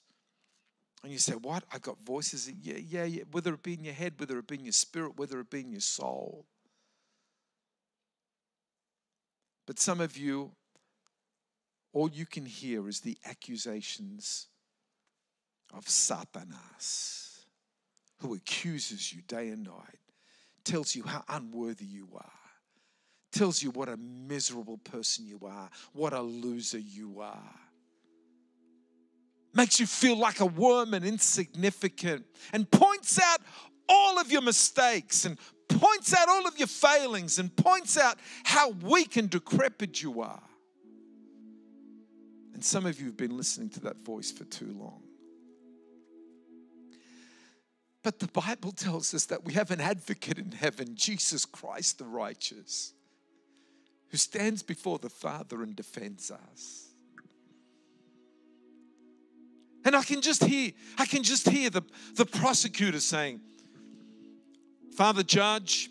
And you say, "What? I got voices?" Yeah, yeah, yeah. Whether it be in your head, whether it be in your spirit, whether it be in your soul. But some of you, all you can hear is the accusations of Satanas, who accuses you day and night, tells you how unworthy you are, tells you what a miserable person you are, what a loser you are. Makes you feel like a worm and insignificant, and points out all of your mistakes, and points out all of your failings, and points out how weak and decrepit you are. And some of you have been listening to that voice for too long. But the Bible tells us that we have an advocate in heaven, Jesus Christ the righteous, who stands before the Father and defends us. And I can just hear, I can just hear the, the prosecutor saying, "Father Judge,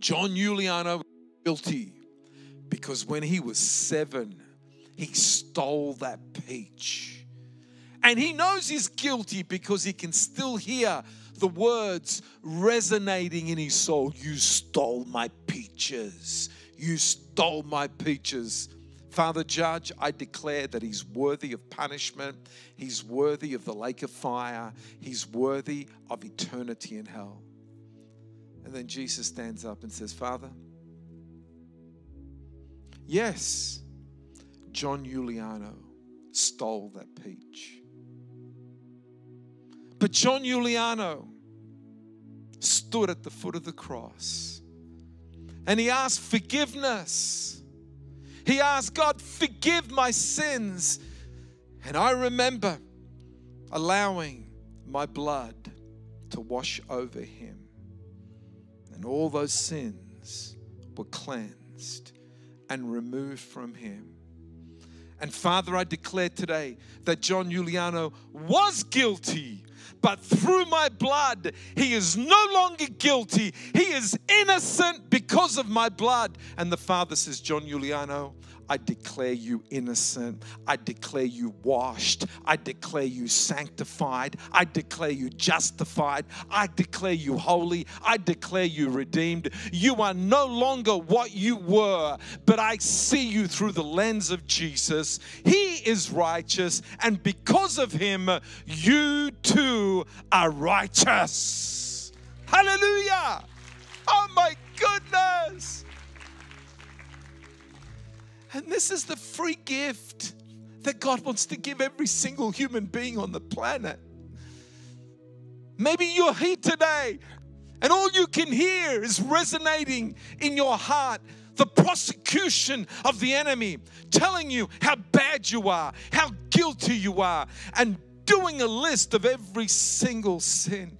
John Iuliano is guilty because when he was seven, he stole that peach. And he knows he's guilty because he can still hear the words resonating in his soul. You stole my peaches. You stole my peaches. Father Judge, I declare that he's worthy of punishment. He's worthy of the lake of fire. He's worthy of eternity in hell." And then Jesus stands up and says, Father, yes, John Iuliano stole that peach. But John Iuliano stood at the foot of the cross and he asked forgiveness. He asked God, forgive my sins. And I remember allowing my blood to wash over him. And all those sins were cleansed and removed from him. And Father, I declare today that John Iuliano was guilty. But through my blood, he is no longer guilty. He is innocent because of my blood. And the Father says, John Iuliano, I declare you innocent. I declare you washed. I declare you sanctified. I declare you justified. I declare you holy. I declare you redeemed. You are no longer what you were, but I see you through the lens of Jesus. He is righteous, and because of him, you too are righteous. Hallelujah! Oh my goodness! And this is the free gift that God wants to give every single human being on the planet. Maybe you're here today and all you can hear is resonating in your heart, the prosecution of the enemy, telling you how bad you are, how guilty you are, and doing a list of every single sin.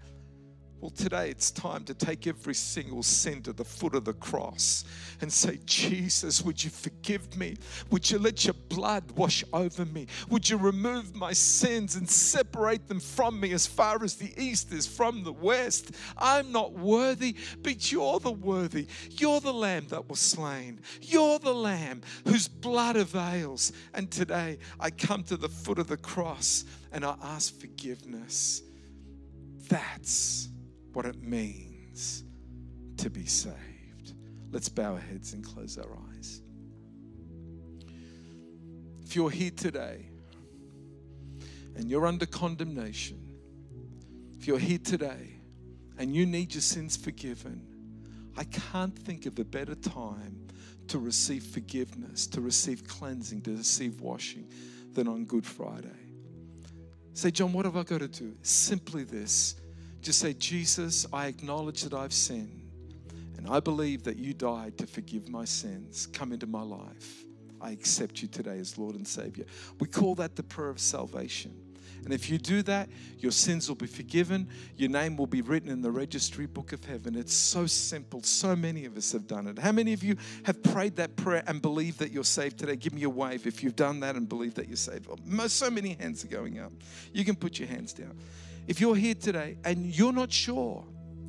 Well, today it's time to take every single sin to the foot of the cross and say, Jesus, would you forgive me? Would you let your blood wash over me? Would you remove my sins and separate them from me as far as the east is from the west? I'm not worthy, but you're the worthy. You're the lamb that was slain. You're the lamb whose blood avails. And today I come to the foot of the cross and I ask forgiveness. That's what it means to be saved. Let's bow our heads and close our eyes. If you're here today and you're under condemnation, if you're here today and you need your sins forgiven, I can't think of a better time to receive forgiveness, to receive cleansing, to receive washing than on Good Friday. Say, John, what have I got to do? Simply this. Just say, Jesus, I acknowledge that I've sinned and I believe that you died to forgive my sins. Come into my life. I accept you today as Lord and Savior. We call that the prayer of salvation. And if you do that, your sins will be forgiven. Your name will be written in the registry book of heaven. It's so simple. So many of us have done it. How many of you have prayed that prayer and believe that you're saved today? Give me a wave if you've done that and believe that you're saved. So many hands are going up. You can put your hands down. If you're here today and you're not sure,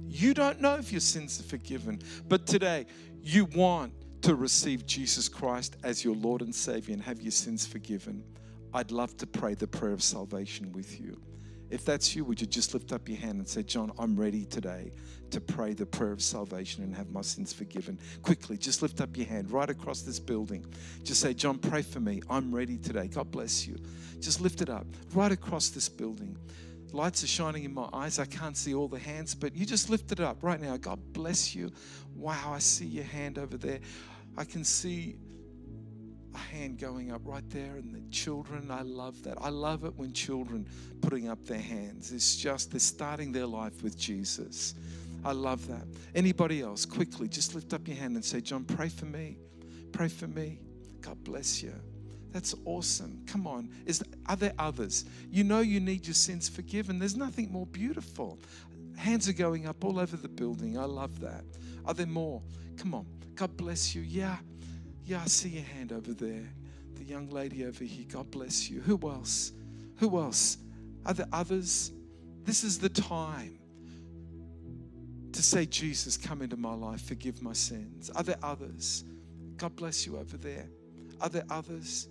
you don't know if your sins are forgiven, but today you want to receive Jesus Christ as your Lord and Savior and have your sins forgiven, I'd love to pray the prayer of salvation with you. If that's you, would you just lift up your hand and say, John, I'm ready today to pray the prayer of salvation and have my sins forgiven. Quickly, just lift up your hand right across this building. Just say, John, pray for me. I'm ready today. God bless you. Just lift it up right across this building. Lights are shining in my eyes. I can't see all the hands, but you just lift it up right now. God bless you. Wow, I see your hand over there. I can see a hand going up right there, and the children, I love that. I love it when children putting up their hands. It's just, they're starting their life with Jesus. I love that. Anybody else, quickly, just lift up your hand and say, John, pray for me. Pray for me. God bless you. That's awesome. Come on. Is, are there others? You know you need your sins forgiven. There's nothing more beautiful. Hands are going up all over the building. I love that. Are there more? Come on. God bless you. Yeah. Yeah, I see your hand over there. The young lady over here. God bless you. Who else? Who else? Are there others? This is the time to say, Jesus, come into my life. Forgive my sins. Are there others? God bless you over there. Are there others?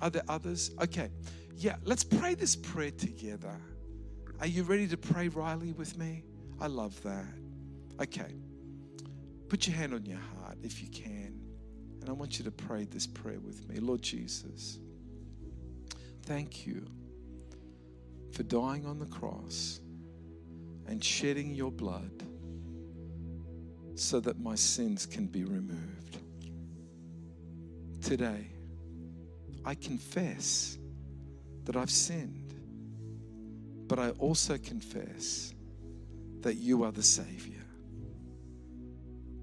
Are there others? Okay. Yeah, let's pray this prayer together. Are you ready to pray, Riley, with me? I love that. Okay. Put your hand on your heart if you can. And I want you to pray this prayer with me. Lord Jesus, thank you for dying on the cross and shedding your blood so that my sins can be removed. Today, I confess that I've sinned, but I also confess that you are the Savior.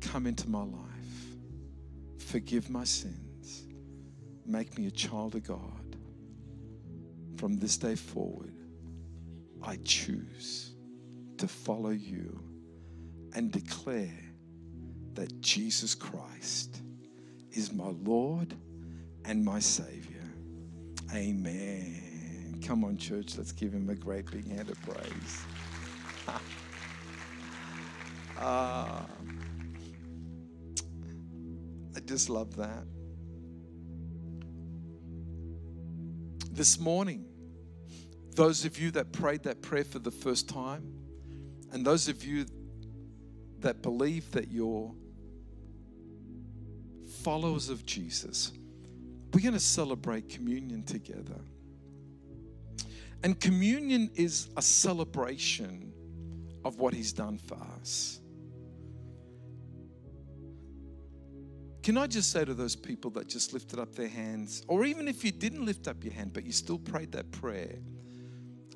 Come into my life, forgive my sins, make me a child of God. From this day forward, I choose to follow you and declare that Jesus Christ is my Lord and my Savior. Amen. Come on, church, let's give him a great big hand of praise. uh, I just love that. This morning, those of you that prayed that prayer for the first time, and those of you that believe that you're followers of Jesus, we're going to celebrate communion together. And communion is a celebration of what he's done for us. Can I just say to those people that just lifted up their hands, or even if you didn't lift up your hand but you still prayed that prayer,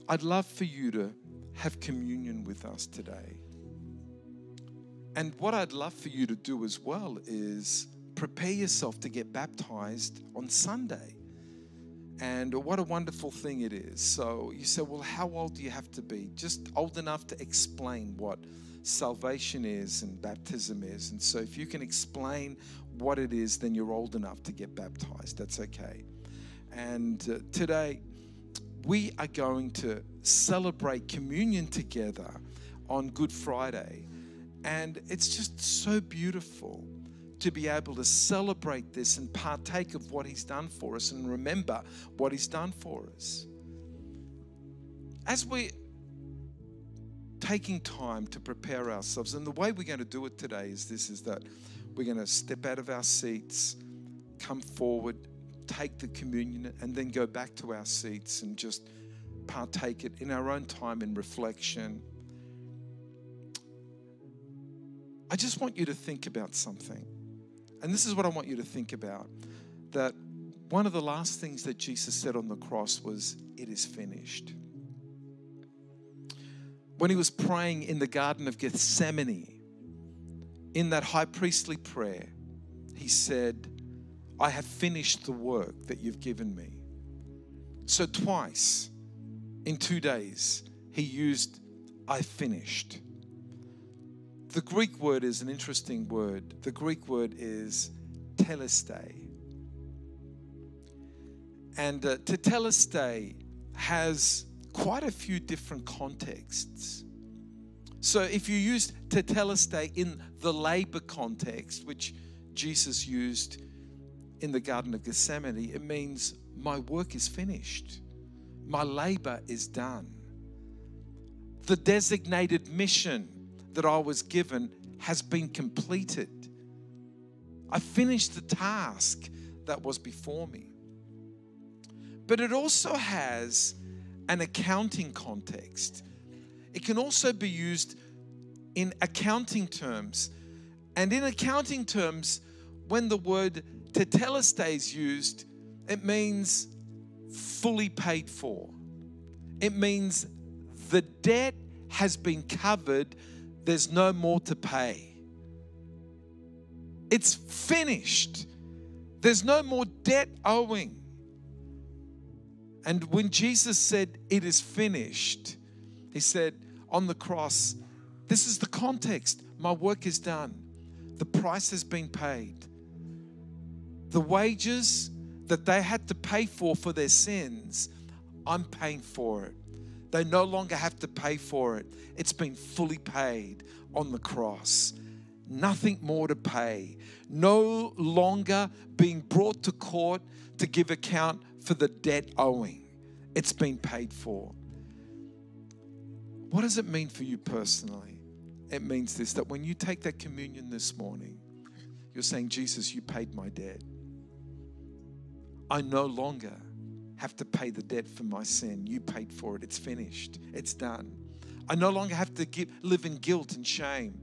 I'd love for you to have communion with us today. And what I'd love for you to do as well is prepare yourself to get baptized on Sunday. And what a wonderful thing it is. So you say, well, how old do you have to be? Just old enough to explain what salvation is and baptism is. And so if you can explain what it is, then you're old enough to get baptized. That's okay. And uh, today we are going to celebrate communion together on Good Friday. And it's just so beautiful to be able to celebrate this and partake of what he's done for us and remember what he's done for us. As we're taking time to prepare ourselves, and the way we're going to do it today is this, is that we're going to step out of our seats, come forward, take the communion, and then go back to our seats and just partake it in our own time in reflection. I just want you to think about something. And this is what I want you to think about. That one of the last things that Jesus said on the cross was, "It is finished." When he was praying in the Garden of Gethsemane, in that high priestly prayer, he said, "I have finished the work that you've given me." So twice in two days, he used, "I finished." The Greek word is an interesting word. The Greek word is telestai. And uh, to telestai has quite a few different contexts. So if you used to telestai in the labor context, which Jesus used in the Garden of Gethsemane, it means my work is finished. My labor is done. The designated mission that I was given has been completed. I finished the task that was before me. But it also has an accounting context. It can also be used in accounting terms. And in accounting terms, when the word tetelestai is used, it means fully paid for. It means the debt has been covered. There's no more to pay. It's finished. There's no more debt owing. And when Jesus said, "It is finished," he said on the cross, this is the context. My work is done. The price has been paid. The wages that they had to pay for for their sins, I'm paying for it. They no longer have to pay for it. It's been fully paid on the cross. Nothing more to pay. No longer being brought to court to give account for the debt owing. It's been paid for. What does it mean for you personally? It means this, that when you take that communion this morning, you're saying, "Jesus, you paid my debt. I no longer have to pay the debt for my sin. You paid for it. It's finished. It's done. I no longer have to give, live in guilt and shame.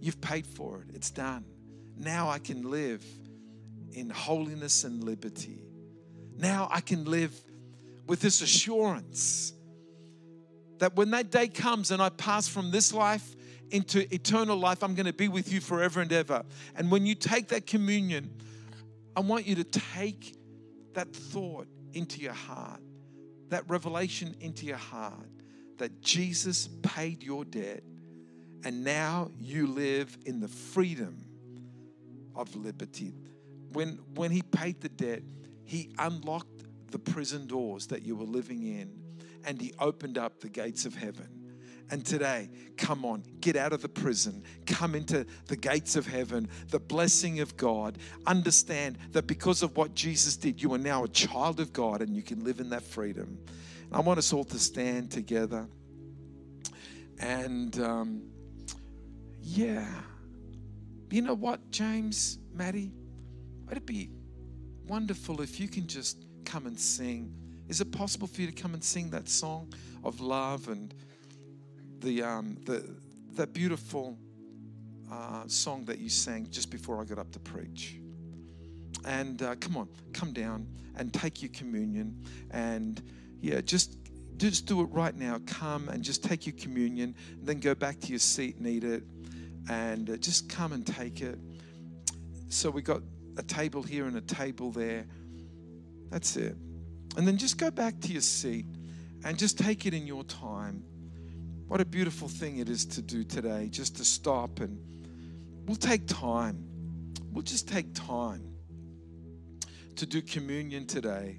You've paid for it. It's done. Now I can live in holiness and liberty. Now I can live with this assurance that when that day comes and I pass from this life into eternal life, I'm going to be with you forever and ever. And when you take that communion, I want you to take that thought into your heart, that revelation into your heart, that Jesus paid your debt and now you live in the freedom of liberty. When, when he paid the debt, he unlocked the prison doors that you were living in and he opened up the gates of heaven. And today, come on, get out of the prison. Come into the gates of heaven, the blessing of God. Understand that because of what Jesus did, you are now a child of God and you can live in that freedom. I want us all to stand together. And um, yeah, you know what, James, Maddie? Would it be wonderful if you can just come and sing? Is it possible for you to come and sing that song of love and The, um, the the beautiful uh, song that you sang just before I got up to preach? And uh, come on, come down and take your communion. And yeah, just, just do it right now. Come and just take your communion, and then go back to your seat and eat it. And uh, just come and take it. So we got a table here and a table there. That's it. And then just go back to your seat and just take it in your time. What a beautiful thing it is to do today, just to stop, and we'll take time. We'll just take time to do communion today.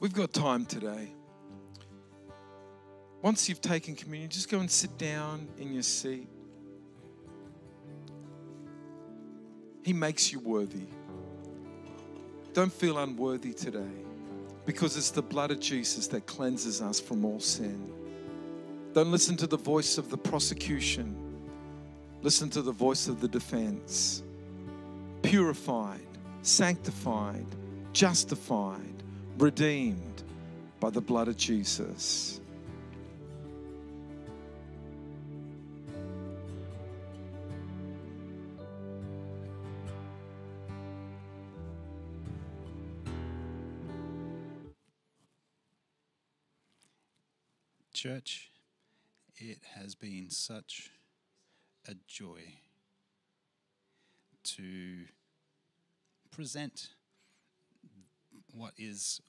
We've got time today. Once you've taken communion, just go and sit down in your seat. He makes you worthy. Don't feel unworthy today, because it's the blood of Jesus that cleanses us from all sin. Don't listen to the voice of the prosecution. Listen to the voice of the defense. Purified, sanctified, justified, redeemed by the blood of Jesus. Church, it has been such a joy to present what is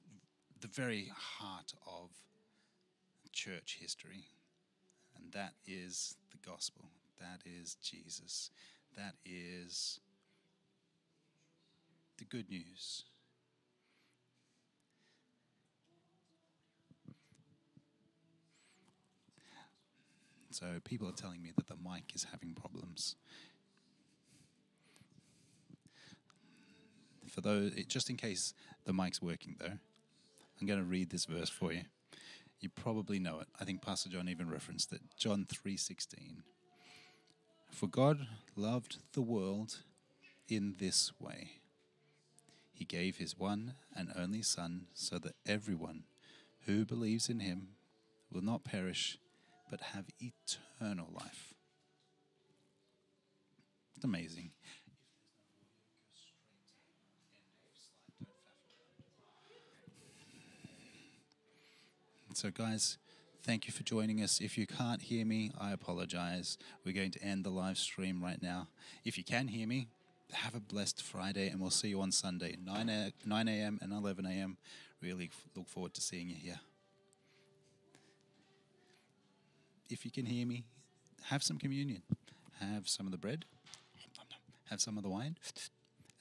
the very heart of church history, and that is the gospel, that is Jesus, that is the good news. So people are telling me that the mic is having problems. For those, it, just in case the mic's working though, I'm going to read this verse for you. You probably know it. I think Pastor John even referenced it. John three sixteen. For God loved the world in this way. He gave his one and only Son, so that everyone who believes in him will not perish, but have eternal life. It's amazing. So guys, thank you for joining us. If you can't hear me, I apologize. We're going to end the live stream right now. If you can hear me, have a blessed Friday, and we'll see you on Sunday, nine a.m. and eleven a.m. Really look forward to seeing you here. If you can hear me, have some communion. Have some of the bread. Have some of the wine.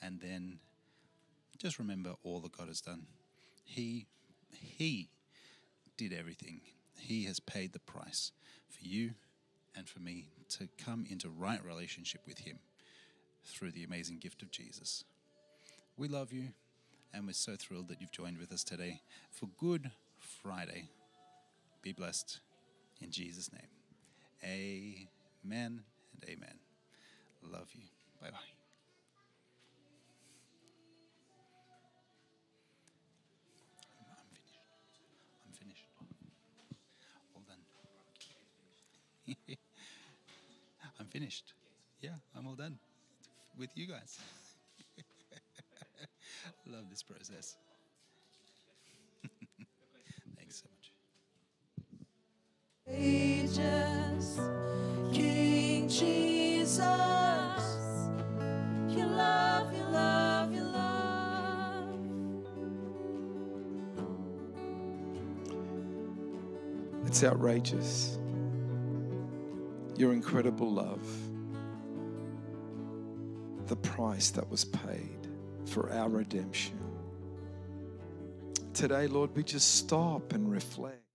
And then just remember all that God has done. He, he did everything. He has paid the price for you and for me to come into right relationship with him through the amazing gift of Jesus. We love you, and we're so thrilled that you've joined with us today for Good Friday. Be blessed in Jesus' name. Amen and amen. Love you. Bye-bye. I'm finished. I'm finished. All done. I'm finished. Yeah, I'm all done with you guys. Love this process. Thanks so much. Ages, King Jesus, you love, you love, you love. It's outrageous. Your incredible love. The price that was paid for our redemption. Today, Lord, we just stop and reflect.